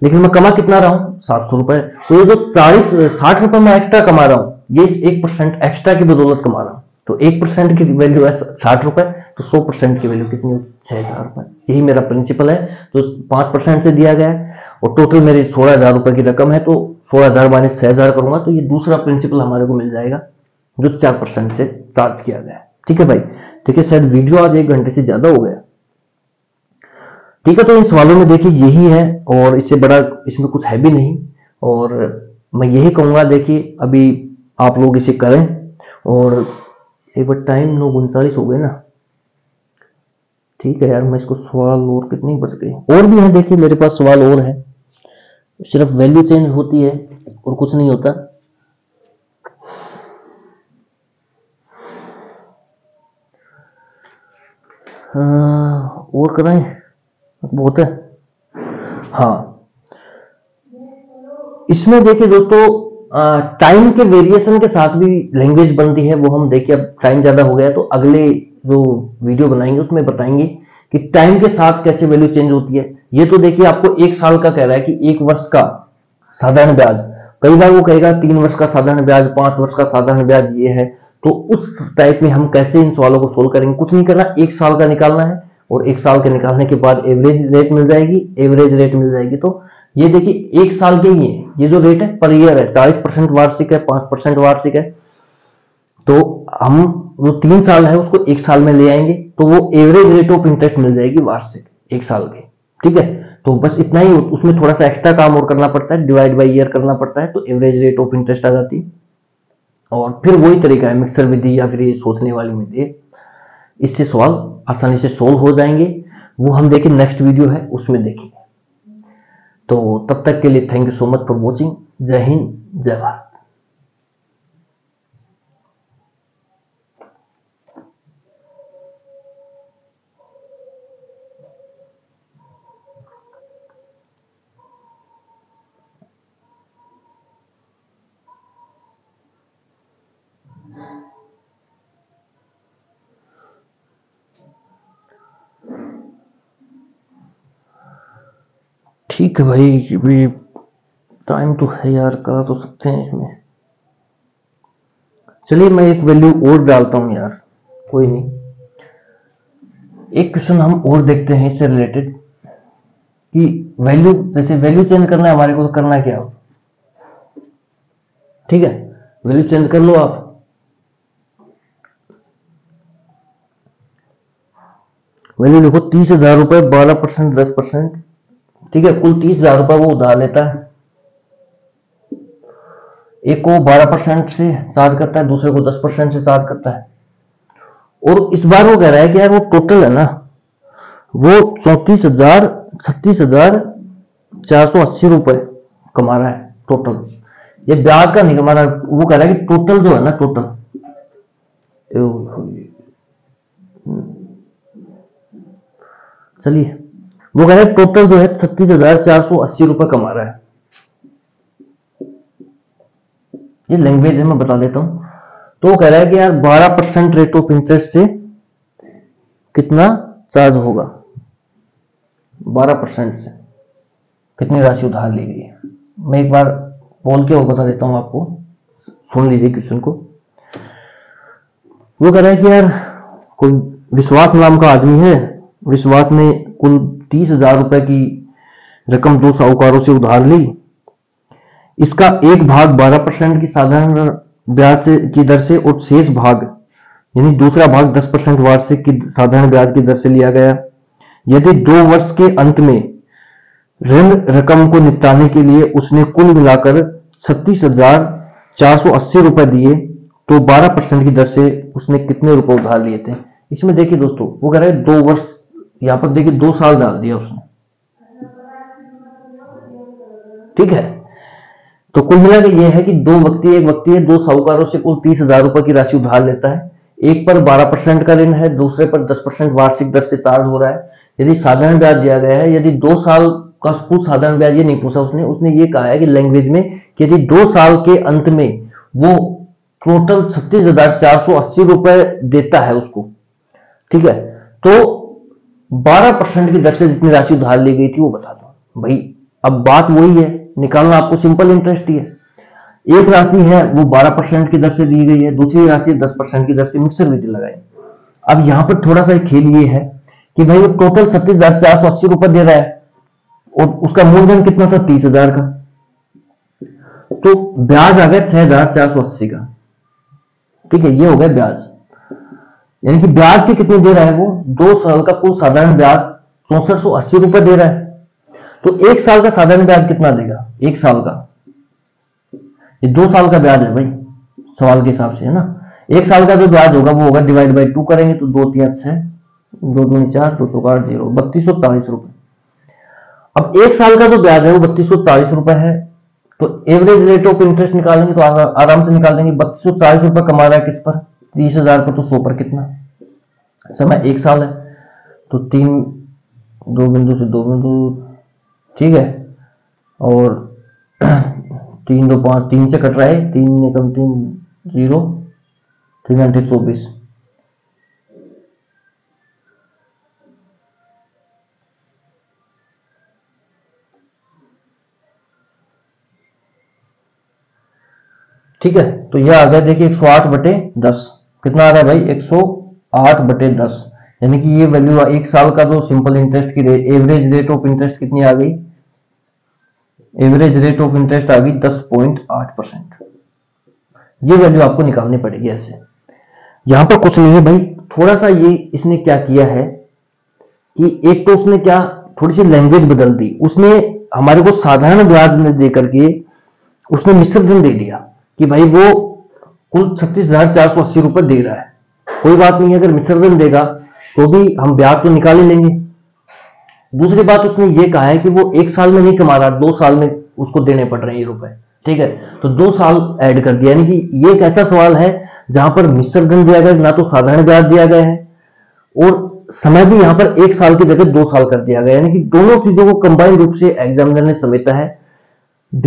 लेकिन मैं कमा कितना रहा हूँ 700 रुपए। तो ये जो 60 रुपए मैं एक्स्ट्रा कमा रहा हूँ, ये 1% एक्स्ट्रा की बदौलत कमा रहा हूँ। तो 1% की वैल्यू है 60 रुपए, तो 100% की वैल्यू कितनी होगी 6,000 रुपए। यही मेरा प्रिंसिपल है। तो 5% से दिया गया है और टोटल मेरी 16,000 रुपए की रकम है, तो 16,000 माइनस 6,000 करूंगा तो ये दूसरा प्रिंसिपल हमारे को मिल जाएगा जो 4% से चार्ज किया गया है। ठीक है भाई, ठीक है। शायद वीडियो आज 1 घंटे से ज्यादा हो गया। ठीक है, तो इन सवालों में देखिए यही है और इससे बड़ा इसमें कुछ है भी नहीं। और मैं यही कहूंगा देखिए अभी आप लोग इसे करें। और एक बार टाइम 9:39 हो गए ना। ठीक है यार, मैं इसको सवाल और कितने बच गए, और भी है देखिए मेरे पास सवाल और है। सिर्फ वैल्यू चेंज होती है और कुछ नहीं होता। और कराएं बहुत है। हाँ, इसमें देखिए दोस्तों टाइम के वेरिएशन के साथ भी लैंग्वेज बनती है, वो हम देखिए। अब टाइम ज्यादा हो गया तो अगले जो वीडियो बनाएंगे उसमें बताएंगे कि टाइम के साथ कैसे वैल्यू चेंज होती है। ये तो देखिए आपको 1 साल का कह रहा है कि 1 वर्ष का साधारण ब्याज, कई बार वो कहेगा 3 वर्ष का साधारण ब्याज, 5 वर्ष का साधारण ब्याज ये है। तो उस टाइप में हम कैसे इन सवालों को सोल्व करेंगे। कुछ नहीं करना, 1 साल का निकालना है और 1 साल के निकालने के बाद एवरेज रेट मिल जाएगी। एवरेज रेट मिल जाएगी तो ये देखिए 1 साल के ही है, ये जो रेट है पर ईयर है, 40% वार्षिक है, 5% वार्षिक है। तो हम जो 3 साल है उसको 1 साल में ले आएंगे तो वो एवरेज रेट ऑफ इंटरेस्ट मिल जाएगी वार्षिक 1 साल के। ठीक है, तो बस इतना ही। उसमें थोड़ा सा एक्स्ट्रा काम और करना पड़ता है, डिवाइड बाई ईयर करना पड़ता है, तो एवरेज रेट ऑफ इंटरेस्ट आ जाती है। और फिर वही तरीका है मिक्सर विधि या फिर ये सोचने वाली विधि, इससे सवाल आसानी से सोल्व हो जाएंगे। वो हम देखें, नेक्स्ट वीडियो है उसमें देखेंगे। तो तब तक के लिए thank you so much for watching. जय हिंद, जय भारत। ठीक है भाई, भी टाइम तो है यार, करा तो सकते हैं इसमें। चलिए मैं एक वैल्यू और डालता हूं यार, कोई नहीं। एक क्वेश्चन हम और देखते हैं इससे रिलेटेड कि वैल्यू, जैसे वैल्यू चेंज करना है हमारे को, तो करना क्या हो। ठीक है, वैल्यू चेंज कर लो आप। वैल्यू देखो 30,000 रुपए, 12%, 10%। ठीक है, कुल 30,000 रुपए वो उधार लेता है। एक को 12% से चार्ज करता है, दूसरे को 10% से चार्ज करता है। और इस बार वो कह रहा है कि यार वो टोटल है ना, वो 34,000 36,480 रुपए कमा रहा है टोटल। ये ब्याज का नहीं कमा रहा, वो कह रहा है कि टोटल जो है ना, टोटल चलिए वो कह रहे टोटल जो है 36,480 रुपए कमा रहा है। ये लैंग्वेज है, मैं बता देता हूं। तो वो कह रहा है कि यार 12% रेट ऑफ इंटरेस्ट से कितना चार्ज होगा, 12% से कितनी राशि उधार ली गई है। मैं एक बार बोल के और बता देता हूं आपको, सुन लीजिए क्वेश्चन को। वो कह रहा है कि यार कोई विश्वास नाम का आदमी है, विश्वास ने कुल 30,000 रुपए की रकम 2 साहूकारों से उधार ली। इसका एक भाग 12% की साधारण ब्याज की दर से और शेष भाग यानी दूसरा भाग 10% वार्षिक की साधारण ब्याज की दर से लिया गया। यदि 2 वर्ष के अंत में ऋण रकम को निपटाने के लिए उसने कुल मिलाकर 36,000 480 रुपए दिए तो 12% की दर से उसने कितने रुपए उधार लिए थे। इसमें देखिए दोस्तों वो कह रहे हैं 2 वर्ष, यहाँ पर देखिए 2 साल डाल दिया उसने, ठीक है। तो कुल मिला के ये है कि एक व्यक्ति 2 साहूकारों से कुल 30,000 रुपए की राशि उधार लेता है। एक पर 12% का ऋण है, दूसरे पर 10% वार्षिक दर से चार्ज हो रहा है। यदि साधारण ब्याज दिया गया है, यदि 2 साल का पूछ साधारण ब्याज ये नहीं पूछा उसने ये कहा है कि लैंग्वेज में कि यदि 2 साल के अंत में वो टोटल 36,480 रुपए देता है उसको, ठीक है, तो 12% की दर से जितनी राशि उधार ली गई थी वो बता दो भाई। अब बात वही है, निकालना आपको सिंपल इंटरेस्ट ही है। एक राशि है वो 12% की दर से दी गई है, दूसरी राशि 10% की दर से मिक्सर विधि लगाई। अब यहाँ पर थोड़ा सा खेल ये है कि भाई वो टोटल 36,480 रुपए दे रहा है और उसका मूलधन कितना था 30,000 का, तो ब्याज आ गया 6,480 का, ठीक है, ये हो गया ब्याज। यानी कि ब्याज के कितने दे रहा है वो 2 साल का कुल साधारण ब्याज 6480 रुपए दे रहा है। तो 1 साल का साधारण ब्याज कितना देगा, 1 साल का, ये 2 साल का ब्याज है भाई सवाल के हिसाब से, है ना। 1 साल का जो ब्याज होगा वो होगा डिवाइड बाई 2 करेंगे तो 2 3 6 2 2 4 2 4 0 3240 रुपए। अब 1 साल का जो ब्याज है वो 3240 रुपए है, तो एवरेज रेट ऑफ इंटरेस्ट निकालेंगे तो आराम से निकाल देंगे। 3240 रुपए कमा रहा है किस पर, 30,000 पर, तो 100 पर कितना समय 1 साल है तो 3 2 बिंदु से 2 बिंदु, ठीक है, और 3 2 5 3 से कट रहा है, 3 1 3 0 3 24। ठीक है, तो यह आ गया देखिए 108/10 कितना आ रहा है भाई 108/10। यानी कि ये वैल्यू 1 साल का जो सिंपल इंटरेस्ट की एवरेज रेट ऑफ इंटरेस्ट कितनी आ गई, एवरेज रेट ऑफ इंटरेस्ट आ गई 10.8%। ये वैल्यू आपको निकालनी पड़ेगी ऐसे। यहां पर कुछ नहीं है भाई, थोड़ा सा ये इसने क्या किया है कि एक तो उसने क्या थोड़ी सी लैंग्वेज बदल दी, उसने हमारे को साधारण ब्याज में दे करके उसने मिश्रित ऋण दे दिया कि भाई वो कुल 36,480 रुपए दे रहा है, कोई बात नहीं, अगर मिश्रित ऋण देगा तो भी हम ब्याज तो निकाल ही लेंगे। दूसरी बात उसने ये कहा है कि वो 1 साल में नहीं कमा रहा, 2 साल में उसको देने पड़ रहे हैं ये रुपए, ठीक है, तो 2 साल ऐड कर दिया। यानी कि ये एक ऐसा सवाल है जहां पर मिश्रित ऋण दिया गया, ना तो साधारण ब्याज दिया गया है और समय भी यहाँ पर 1 साल की जगह 2 साल कर दिया गया। यानी कि दोनों चीजों को कंबाइंड रूप से एग्जामिनर ने समेटा है,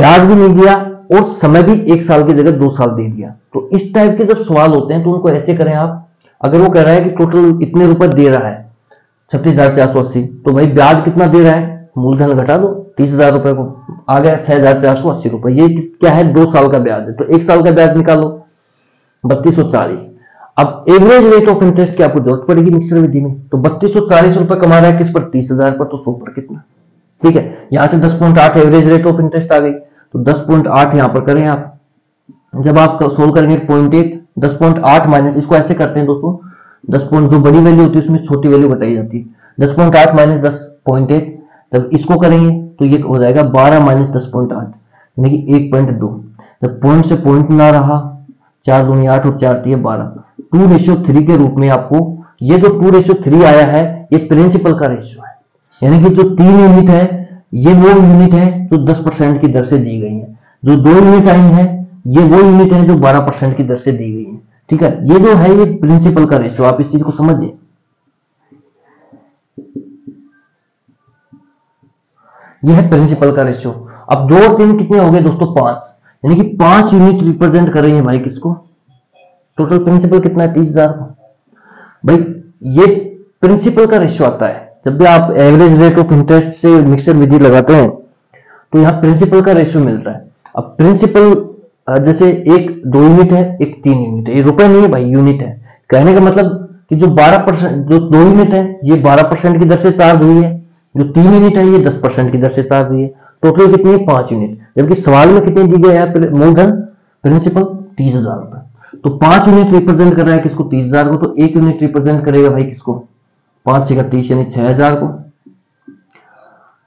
ब्याज भी नहीं दिया और समय भी 1 साल की जगह 2 साल दे दिया। तो इस टाइप के जब सवाल होते हैं तो उनको ऐसे करें आप। अगर वो कह रहा है कि टोटल इतने रुपए दे रहा है 36,480, तो भाई ब्याज कितना दे रहा है, मूलधन घटा दो 30,000 रुपए को, आ गया 6,480 रुपए। ये क्या है 2 साल का ब्याज है, तो 1 साल का ब्याज निकालो 3240। अब एवरेज रेट ऑफ इंटरेस्ट की आपको जरूरत पड़ेगी मिश्र विधि में, तो 3240 रुपए कमा रहा है किस पर, 30,000 पर, तो 100 पर कितना, ठीक है, यहाँ से 10.8 एवरेज रेट ऑफ इंटरेस्ट आ गई, तो 10.8 यहाँ पर करें आप। जब आप सोल्व करेंगे 0.8 10.8 माइनस, इसको ऐसे करते हैं दोस्तों, 10.2 बड़ी वैल्यू होती है उसमें छोटी वैल्यू घटाई जाती है, 10.8 माइनस 10.8, जब इसको करेंगे तो ये हो जाएगा 12 माइनस 10.8 यानी कि 1.2। जब पॉइंट से पॉइंट ना रहा, 4 दूनी 8 और 4 3 12, 2:3 के रूप में आपको ये जो 2:3 आया है ये प्रिंसिपल का रेशियो है। यानी कि जो 3 यूनिट है ये वो यूनिट है जो 10% की दर से दी गई है, जो 2 यूनिट आई है ये वो यूनिट है जो 12% की दर से दी गई है, ठीक है। ये जो है ये प्रिंसिपल का रेशियो, आप इस चीज को समझिए। ये है प्रिंसिपल का रेशियो। अब 2 और 3 कितने हो गए दोस्तों, 5, यानी कि 5 यूनिट रिप्रेजेंट कर रही है भाई किसको, टोटल प्रिंसिपल कितना है 30,000 भाई। ये प्रिंसिपल का रेशियो आता है जब भी आप एवरेज रेट ऑफ इंटरेस्ट से मिक्सर विधि लगाते हैं, तो यहाँ प्रिंसिपल का रेशियो मिल रहा है। अब प्रिंसिपल जैसे एक 2 यूनिट है, एक 3 यूनिट है, ये रुपए नहीं है भाई, यूनिट है। कहने का मतलब कि जो 12% जो 2 यूनिट है ये 12% की दर से चार्ज हुई है, जो 3 यूनिट है ये 10% की दर से चार्ज हुई है, टोटल कितनी है 5 यूनिट। जबकि सवाल में कितने दी गए हैं, मूलधन प्रिंसिपल 30,000 रुपए, तो 5 यूनिट रिप्रेजेंट कर रहा है किसको, 30,000 को, तो 1 यूनिट रिप्रेजेंट करेगा भाई किसको, 5 से 30 यानी 6,000 को।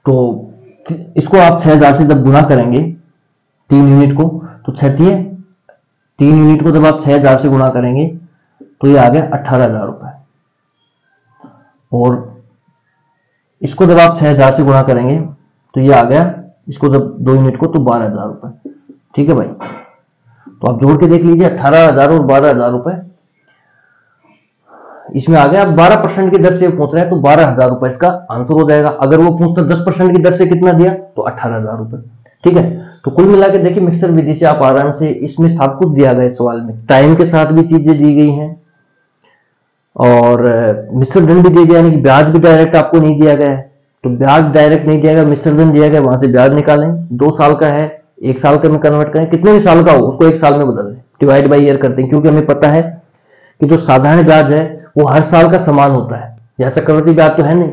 तो इसको आप 6,000 से जब गुणा करेंगे 3 यूनिट को, तो 36 3 यूनिट को जब आप 6000 से गुणा करेंगे तो ये आ गया 18,000 रुपए, और इसको जब आप 6000 से गुणा करेंगे तो ये आ गया, इसको जब 2 यूनिट को तो 12,000 रुपए। ठीक है भाई, तो आप जोड़ के देख लीजिए 18,000 और 12,000 रुपए इसमें आ गया। आप 12% की दर से पूछ रहे हैं तो 12,000 रुपए इसका आंसर हो जाएगा। अगर वो पूछता 10% की दर से कितना दिया तो 18,000 रुपए। ठीक है, तो कुल मिला के देखिए मिक्सर विधि से आप आराम से, इसमें सब कुछ दिया गया, इस सवाल में टाइम के साथ भी चीजें दी गई हैं और मिश्रधन भी दिया गया, यानी कि ब्याज भी डायरेक्ट आपको नहीं दिया गया है। तो ब्याज डायरेक्ट नहीं दिया गया, मिश्रधन दिया गया, वहां से ब्याज निकालें। 2 साल का है, 1 साल का में कन्वर्ट करें, कितने भी साल का हो उसको 1 साल में बदल दें, डिवाइड बाय ईयर करते हैं, क्योंकि हमें पता है कि जो साधारण ब्याज है वो हर साल का समान होता है। या चक्रवृद्धि ब्याज तो है नहीं,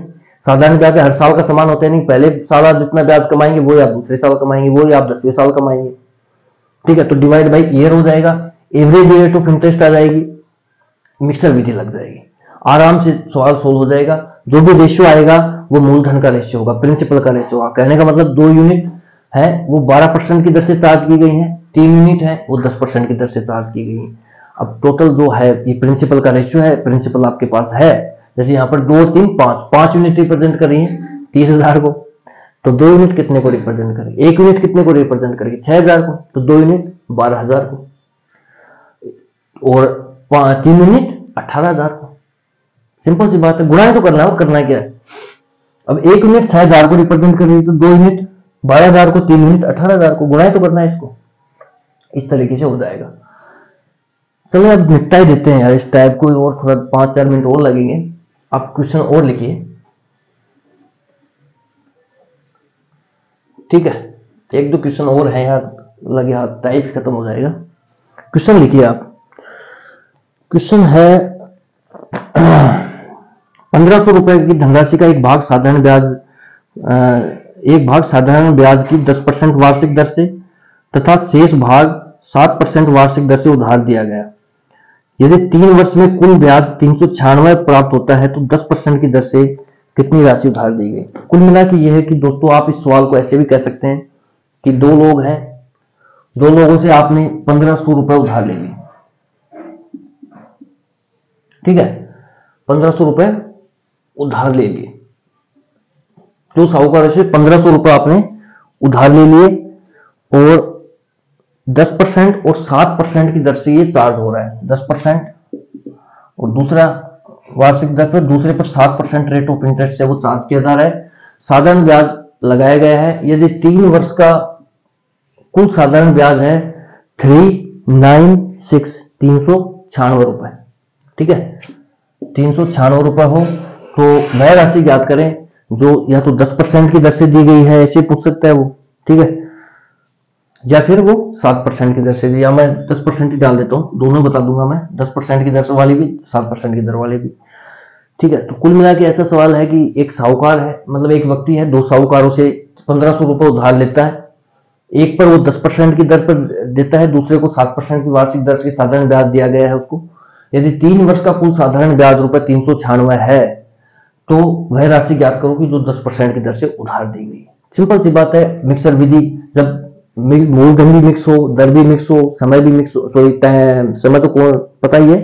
साधारण ब्याज हर साल का समान होता है नहीं, पहले साल आप जितना ब्याज कमाएंगे वो आप दूसरे साल कमाएंगे, वो आप 10वें साल कमाएंगे। ठीक है, तो डिवाइड बाई ईयर हो जाएगा, एवरेज रेट ऑफ इंटरेस्ट आ जाएगी, मिक्सर विधि लग जाएगी, आराम से सवाल सोल्व हो जाएगा। जो भी रेशियो आएगा वो मूलधन का रेशियो होगा, प्रिंसिपल का रेशियो होगा। कहने का मतलब 2 यूनिट है वो 12% की दर से चार्ज की गई है, 3 यूनिट है वो 10% की दर से चार्ज की गई है। अब टोटल 2 है, ये प्रिंसिपल का रेशियो है, प्रिंसिपल आपके पास है, जैसे यहाँ पर 2, 3, 5 यूनिट रिप्रेजेंट कर रही है 30,000 को, तो 2 यूनिट कितने को रिप्रेजेंट करेगी, 1 यूनिट कितने को रिप्रेजेंट करेगी 6,000 को, तो 2 यूनिट 12,000 को, और 3 यूनिट 18,000 को। सिंपल सी बात है, गुणा तो करना है, करना क्या है। अब 1 यूनिट 6,000 को रिप्रेजेंट कर रही है, तो 2 यूनिट 12,000 को, 3 यूनिट 18,000 को, गुणाई तो करना है इसको, इस तरीके से हो जाएगा। चलो अब निपटा ही देते हैं यार इस टाइप को, और थोड़ा 5-4 मिनट और लगेंगे। आप क्वेश्चन और लिखिए। ठीक है, 1-2 क्वेश्चन और है यार, लगे हाथ टाइप खत्म हो जाएगा। क्वेश्चन लिखिए आप, क्वेश्चन है 1500 रुपए की धनराशि का एक भाग साधारण ब्याज की 10% वार्षिक दर से तथा शेष भाग 7% वार्षिक दर से उधार दिया गया। यदि 3 वर्ष में कुल ब्याज 396 प्राप्त होता है तो 10% की दर से कितनी राशि उधार दी गई। कुल मिला के यह है कि दोस्तों आप इस सवाल को ऐसे भी कह सकते हैं कि 2 लोग हैं, 2 लोगों से आपने 1500 रुपए उधार ले लिए। ठीक है, 1500 रुपए उधार ले लिए, तो साहूकारों से 1500 रुपए आपने उधार ले लिए, और 10% और 7% की दर से ये चार्ज हो रहा है। 10% और दूसरा वार्षिक दर पर, दूसरे पर 7% रेट ऑफ इंटरेस्ट से वो चार्ज किया जा रहा है। साधारण ब्याज लगाया गया है, यदि 3 वर्ष का कुल साधारण ब्याज है 396 रुपए। ठीक है, 396 रुपए हो तो वह राशि ज्ञात करें जो या तो 10% की दर से दी गई है, ऐसे पूछ सकता है वो। ठीक है, या फिर वो 7% की दर से दी, या मैं 10% ही डाल देता हूँ, दोनों बता दूंगा मैं, 10% की दर वाली भी 7% की दर वाली भी। ठीक है, तो कुल मिला के ऐसा सवाल है कि एक साहूकार है, मतलब एक व्यक्ति है, 2 साहूकारों से 1500 रुपए उधार लेता है। एक पर वो 10% की दर पर देता है, दूसरे को 7% की वार्षिक दर से साधारण ब्याज दिया गया है उसको। यदि 3 वर्ष का कुल साधारण ब्याज ₹396 है तो वह राशि ज्ञात करो कि जो 10% की दर से उधार दी गई। सिंपल सी बात है, मिक्सर विधि, जब मूलधन भी मिक्स हो, दर भी मिक्स हो, समय भी मिक्स हो, सॉरी समय तो कौन पता ही है,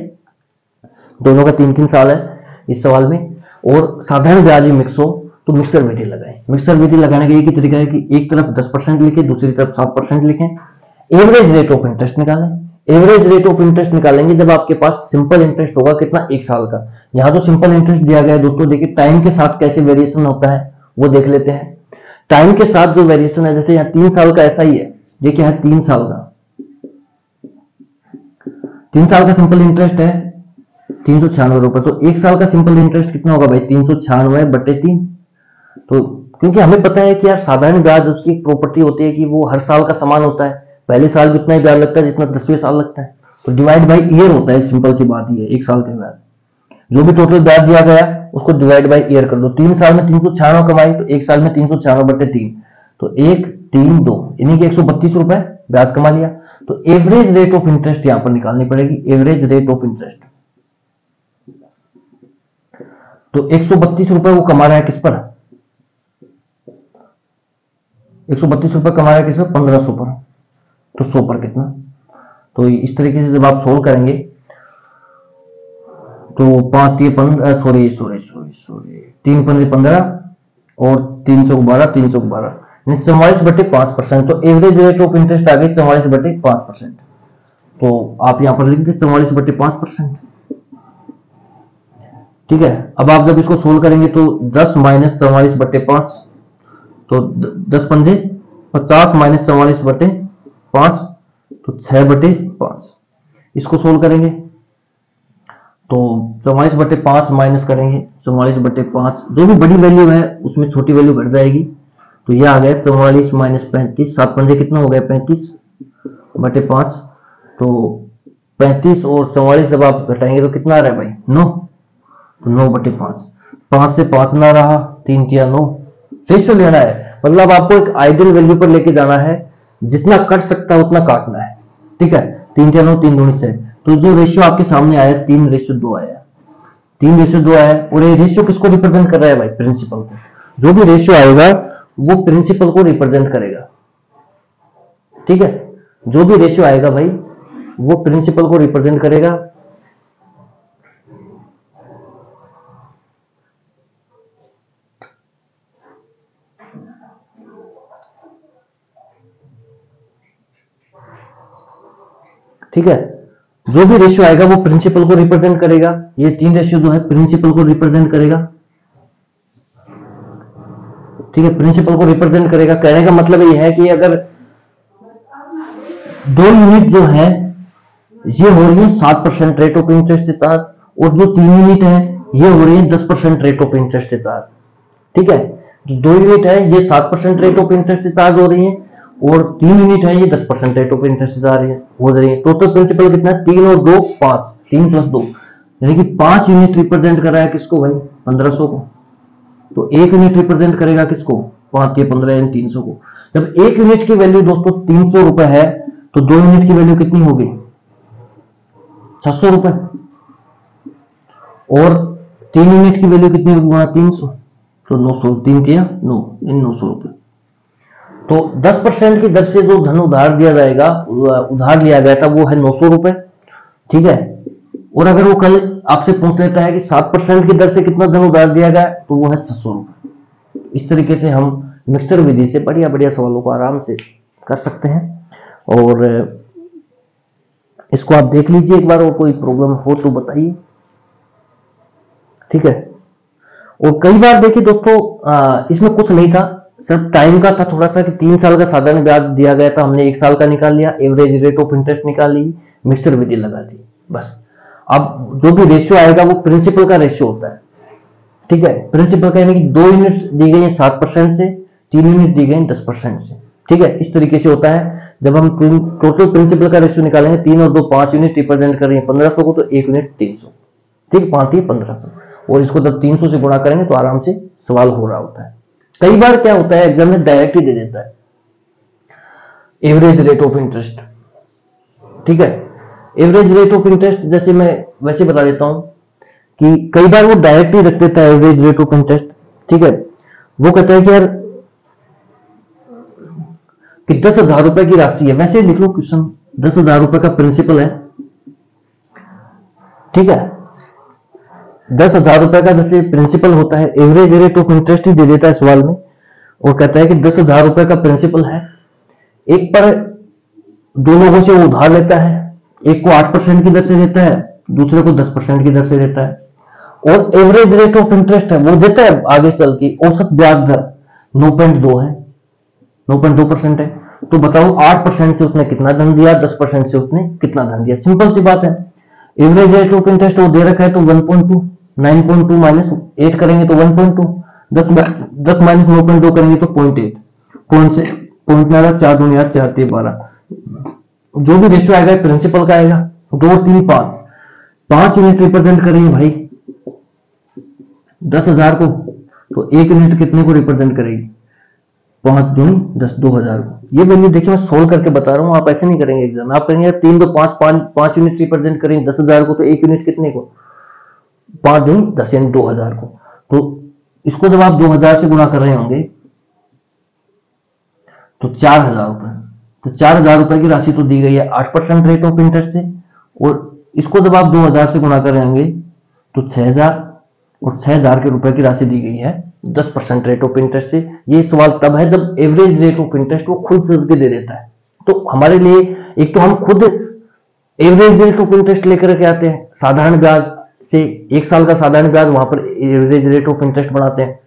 दोनों का 3-3 साल है इस सवाल में, और साधारण ब्याज भी मिक्स हो, तो मिक्सर विधि लगाएं। मिक्सर विधि लगाने का एक ही तरीका है कि एक तरफ 10% लिखें, दूसरी तरफ 7% लिखें, एवरेज रेट ऑफ इंटरेस्ट निकालें। एवरेज रेट ऑफ इंटरेस्ट निकालेंगे जब आपके पास सिंपल इंटरेस्ट होगा, कितना 1 साल का। यहाँ तो सिंपल इंटरेस्ट दिया गया है दोस्तों, देखिए टाइम के साथ कैसे वेरिएशन होता है वो देख लेते हैं। टाइम के साथ जो वेरिएशन है, जैसे यहाँ 3 साल का ऐसा ही है, ये क्या है 3 साल का, 3 साल का सिंपल इंटरेस्ट है 396 रुपए, तो 1 साल का सिंपल इंटरेस्ट कितना होगा भाई 396/3। तो क्योंकि हमें पता है कि यार साधारण ब्याज उसकी प्रॉपर्टी होती है कि वो हर साल का समान होता है, पहले साल कितना ही ब्याज लगता है जितना 10वें साल लगता है, तो डिवाइड बाय ईयर होता है। सिंपल सी बात ये 1 साल के ब्याज, जो भी टोटल ब्याज दिया गया उसको डिवाइड बाय ईयर कर दो। 3 साल में 396 कमाई, तो 1 साल में 396/3, तो 1, 3, 2, यानी कि 132 रुपए ब्याज कमा लिया। तो एवरेज रेट ऑफ इंटरेस्ट यहां पर निकालनी पड़ेगी, एवरेज रेट ऑफ इंटरेस्ट। तो 132 रुपए वो कमा रहा है किस पर, 132 रुपए कमा रहा है किस पर, 1500 पर, तो 100 पर कितना, तो इस तरीके से जब आप सोल्व करेंगे तो 3 पंद्रह 15 और 312 44/5%। तो एवरेज रेट ऑफ इंटरेस्ट आ गई 44/5%। तो आप यहां पर लिख दीजिए 44/5%। ठीक है, अब आप जब इसको सोल्व करेंगे तो 10 - 44/5, तो 10 पंजे 50 - 44/5 तो 6/5। इसको सोल्व करेंगे तो 44/5 माइनस करेंगे 44/5, जो भी बड़ी वैल्यू है उसमें छोटी वैल्यू घट जाएगी। तो यह आ गया 44 - 35, 7 पंजे कितना हो गया 35/5। तो 35 और 44 जब आप घटाएंगे तो कितना आ रहा है भाई 9, तो 9/5। 5 से 5 ना रहा, 3 - 9 रेशो लेना है, मतलब आपको एक आइडियल वैल्यू पर लेके जाना है, जितना कट सकता है उतना काटना है। ठीक है, 3 - 9 3 - 6, तो जो रेशियो आपके सामने आया 3:2 आया, 3:2 आया। और ये रेशियो किसको रिप्रेजेंट कर रहा है भाई, प्रिंसिपल को। जो भी रेशियो आएगा वो प्रिंसिपल को रिप्रेजेंट करेगा। ठीक है, जो भी रेशियो आएगा भाई वो प्रिंसिपल को रिप्रेजेंट करेगा। ठीक है, जो भी रेशियो आएगा वो प्रिंसिपल को रिप्रेजेंट करेगा। ये 3:2 है, प्रिंसिपल को रिप्रेजेंट करेगा। ठीक है, प्रिंसिपल को रिप्रेजेंट करेगा। कहने का मतलब ये है कि अगर 2 यूनिट जो है ये हो रही है 7% रेट ऑफ इंटरेस्ट के साथ, और जो 3 यूनिट है ये हो रही है 10% रेट ऑफ इंटरेस्ट के साथ। ठीक है, जो 2 यूनिट है ये 7% रेट ऑफ इंटरेस्ट से चार्ज हो रही है, और 3 यूनिट है ये 10% रेट ऑफ इंटरेस्ट आ रही है, हो रही है। टोटल प्रिंसिपल कितना है 3 और 2 5, 3 + 2 यानी कि 5 यूनिट रिप्रेजेंट कर रहा है किसको भाई 1500 को। तो 1 यूनिट रिप्रेजेंट करेगा किसको 5 - 15 - 300 को। जब 1 यूनिट की वैल्यू दोस्तों 300 रुपए है तो 2 यूनिट की वैल्यू कितनी होगी 600 रुपए, और 3 यूनिट की वैल्यू कितनी होगी 300, तो 900, 3 - 9 900 रुपए। तो 10% की दर से जो धन उधार दिया जाएगा, उधार लिया गया था वो है 900 रुपए। ठीक है, और अगर वो कल आपसे पूछ लेता है कि 7% की दर से कितना धन उधार दिया गया तो वो है 600 रुपए। इस तरीके से हम मिक्सर विधि से बढ़िया बढ़िया सवालों को आराम से कर सकते हैं, और इसको आप देख लीजिए एक बार, और कोई प्रॉब्लम हो तो बताइए। ठीक है, और कई बार देखिए दोस्तों इसमें कुछ नहीं था, सिर्फ टाइम का था थोड़ा सा कि 3 साल का साधारण ब्याज दिया गया था, हमने 1 साल का निकाल लिया, एवरेज रेट ऑफ इंटरेस्ट निकाल ली, मिक्सर विधि लगा दी, बस। अब जो भी रेशियो आएगा वो प्रिंसिपल का रेशियो होता है। ठीक है, प्रिंसिपल का यानी कि 2 यूनिट दी गई है 7% से, 3 यूनिट दी गई 10% से। ठीक है, इस तरीके से होता है। जब हम टोटल प्रिंसिपल का रेशियो निकालेंगे 3 और 2 5 यूनिट रिप्रेजेंट कर रही है 1500 को, तो 1 यूनिट 300, ठीक 5 - 1500, और इसको जब 300 से गुणा करेंगे तो आराम से सवाल हो रहा होता है। कई बार क्या होता है एग्जाम में डायरेक्ट ही दे देता है एवरेज रेट ऑफ इंटरेस्ट। ठीक है, एवरेज रेट ऑफ इंटरेस्ट जैसे मैं वैसे बता देता हूं कि कई बार वो डायरेक्ट ही रख देता है एवरेज रेट ऑफ इंटरेस्ट। ठीक है, वो कहता है कि यार कि 10,000 रुपए की राशि है, वैसे लिख लो क्वेश्चन 10,000 रुपए का प्रिंसिपल है। ठीक है, 10,000 रुपए का जैसे प्रिंसिपल होता है, एवरेज रेट ऑफ इंटरेस्ट ही दे देता है सवाल में, और कहता है कि 10,000 रुपए का प्रिंसिपल है। एक पर 2 लोगों से वो उधार लेता है, एक को 8% की दर से देता है, दूसरे को 10% की दर से देता है, और एवरेज रेट ऑफ इंटरेस्ट है वो देता है आगे चल के औसत ब्याज दर 9.2 है, 9.2% है। तो बताओ 8% से उसने कितना धन दिया, 10% से उसने कितना धन दिया। सिंपल सी बात है, एवरेज रेट ऑफ इंटरेस्ट वो दे रखा है तो 1.2, 9.2 माइनस 8 करेंगे तो 1.2, 10 माइनस 9.2 करेंगे तो 0.8, पॉइंट से पॉइंट ना 4 - 4 = 4, 3 - 12। जो भी रेशियो आएगा प्रिंसिपल का आएगा। 2 3 5, 5 यूनिट रिप्रेजेंट करेंगे भाई 10,000 को, तो 1 यूनिट कितने को रिप्रेजेंट करेगी 5 - 10, 2000 को। ये वैल्यू देखिए मैं सोल्व करके बता रहा हूँ, आप ऐसे नहीं करेंगे एग्जाम में। आप करेंगे 3 - 5 - 5 यूनिट रिप्रेजेंट करेंगे 10,000 को, तो 1 यूनिट कितने को 5 - 10 यानी 2000 को। तो इसको जब आप 2000 से गुणा कर रहे होंगे तो 4000 रुपए, तो 4,000 रुपए की राशि तो दी गई है 8% रेट ऑफ इंटरेस्ट से, और इसको जब आप 2,000 से गुणा करेंगे तो 6,000, और 6,000 के रुपए की राशि दी गई है 10% रेट ऑफ इंटरेस्ट से। ये सवाल तब है जब एवरेज रेट ऑफ इंटरेस्ट वो खुद से के दे देता है। तो हमारे लिए एक तो हम खुद एवरेज रेट ऑफ इंटरेस्ट लेकर के आते हैं, साधारण ब्याज से एक साल का साधारण ब्याज वहां पर एवरेज रेट ऑफ इंटरेस्ट बनाते हैं।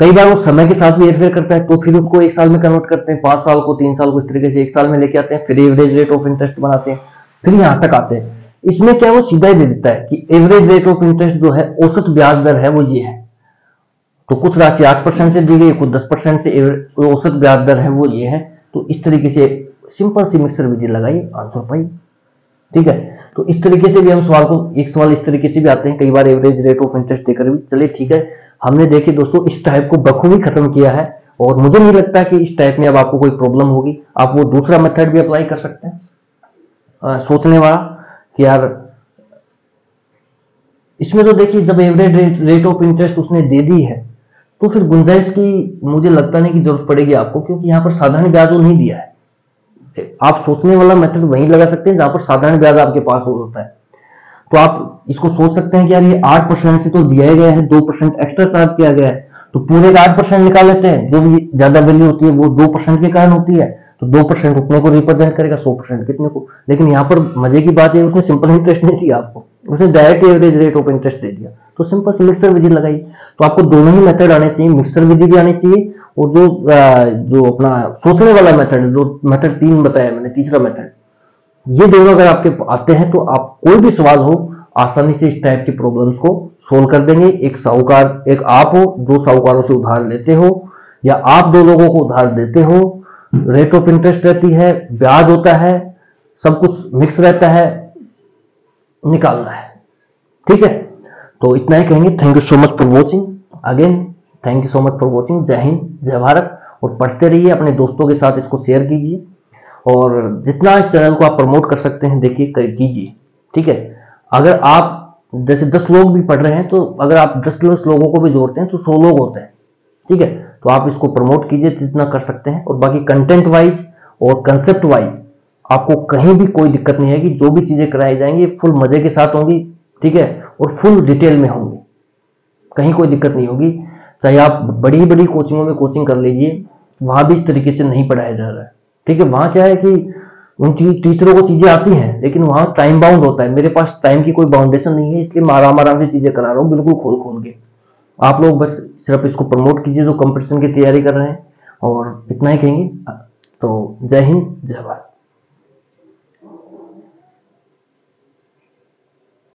कई बार वो समय के साथ भी हेरफेर करता है, तो फिर उसको एक साल में कन्वर्ट करते हैं, 5 साल को, 3 साल को, इस तरीके से एक साल में लेके आते हैं, फिर एवरेज रेट ऑफ इंटरेस्ट बनाते हैं, फिर यहाँ तक आते हैं। इसमें क्या वो सीधा ही दे देता है कि एवरेज रेट ऑफ इंटरेस्ट जो है औसत ब्याज दर है वो ये है। तो कुछ राशि 8% से दी गई, कुछ 10% से औसत ब्याज दर है वो ये है। तो इस तरीके से सिंपल सी मिक्सर विधि लगाइए, आंसर पाइए। ठीक है, तो इस तरीके से भी हम सवाल को, एक सवाल इस तरीके से भी आते हैं कई बार एवरेज रेट ऑफ इंटरेस्ट देकर भी। चलिए ठीक है, हमने देखिए दोस्तों इस टाइप को बखूबी खत्म किया है, और मुझे नहीं लगता कि इस टाइप में अब आपको कोई प्रॉब्लम होगी। आप वो दूसरा मेथड भी अप्लाई कर सकते हैं, सोचने वाला कि यार इसमें तो देखिए जब एवरेज रेट ऑफ इंटरेस्ट उसने दे दी है तो फिर गुंजाइश की मुझे लगता नहीं कि जरूरत पड़ेगी आपको, क्योंकि यहाँ पर साधारण ब्याज वो नहीं दिया है। आप सोचने वाला मेथड वहीं लगा सकते हैं जहां पर साधारण ब्याज आपके पास होता है। तो आप इसको सोच सकते हैं कि यार ये 8% से तो दिया गया है, 2% एक्स्ट्रा चार्ज किया गया है, तो पूरे का 8% निकाल लेते हैं। जो भी ज्यादा वैल्यू होती है वो 2% के कारण होती है, तो 2% उतने को रिप्रेजेंट करेगा, 100% कितने को। लेकिन यहाँ पर मजे की बात है, उसने सिंपल इंटरेस्ट नहीं दिया आपको, उसने direct average rate of interest दे दिया। तो सिंपल सी मिक्सर विधि लगाइए। तो आपको दोनों ही मेथड आने चाहिए, मिक्सर विधि भी आनी चाहिए, और जो अपना सोचने वाला मेथड, जो मेथड 3 बताया मैंने, तीसरा मेथड, ये दोनों अगर आपके आते हैं तो आप कोई भी सवाल हो आसानी से इस टाइप की प्रॉब्लम्स को सोल्व कर देंगे। एक साहूकार, एक आप हो जो साहूकारों से उधार लेते हो, या आप 2 लोगों को उधार देते हो, रेट ऑफ इंटरेस्ट रहती है, ब्याज होता है, सब कुछ मिक्स रहता है, निकालना है। ठीक है, तो इतना ही कहेंगे। Thank you so much for watching again, thank you so much for watching. जय हिंद, जय भारत। और पढ़ते रहिए, अपने दोस्तों के साथ इसको शेयर कीजिए, और जितना इस चैनल को आप प्रमोट कर सकते हैं देखिए कीजिए। ठीक है, अगर आप जैसे 10 लोग भी पढ़ रहे हैं, तो अगर आप 10 लोगों को भी जोड़ते हैं तो 100 लोग होते हैं। ठीक है, तो आप इसको प्रमोट कीजिए जितना कर सकते हैं, और बाकी कंटेंट वाइज और कंसेप्ट वाइज आपको कहीं भी कोई दिक्कत नहीं आएगी। जो भी चीजें कराई जाएंगी फुल मजे के साथ होंगी, ठीक है, और फुल डिटेल में होंगी, कहीं कोई दिक्कत नहीं होगी। चाहे आप बड़ी बड़ी कोचिंगों में कोचिंग कर लीजिए, वहां भी इस तरीके से नहीं पढ़ाया जा रहा है। ठीक है, वहां क्या है कि उन टीचरों को चीजें आती हैं, लेकिन वहां टाइम बाउंड होता है। मेरे पास टाइम की कोई बाउंडेशन नहीं है, इसलिए मैं आराम से चीजें करा रहा हूँ, बिल्कुल खोल के। आप लोग बस सिर्फ इसको प्रमोट कीजिए जो कंपटीशन की तैयारी कर रहे हैं। और इतना ही कहेंगे, तो जय हिंद, जय भारत।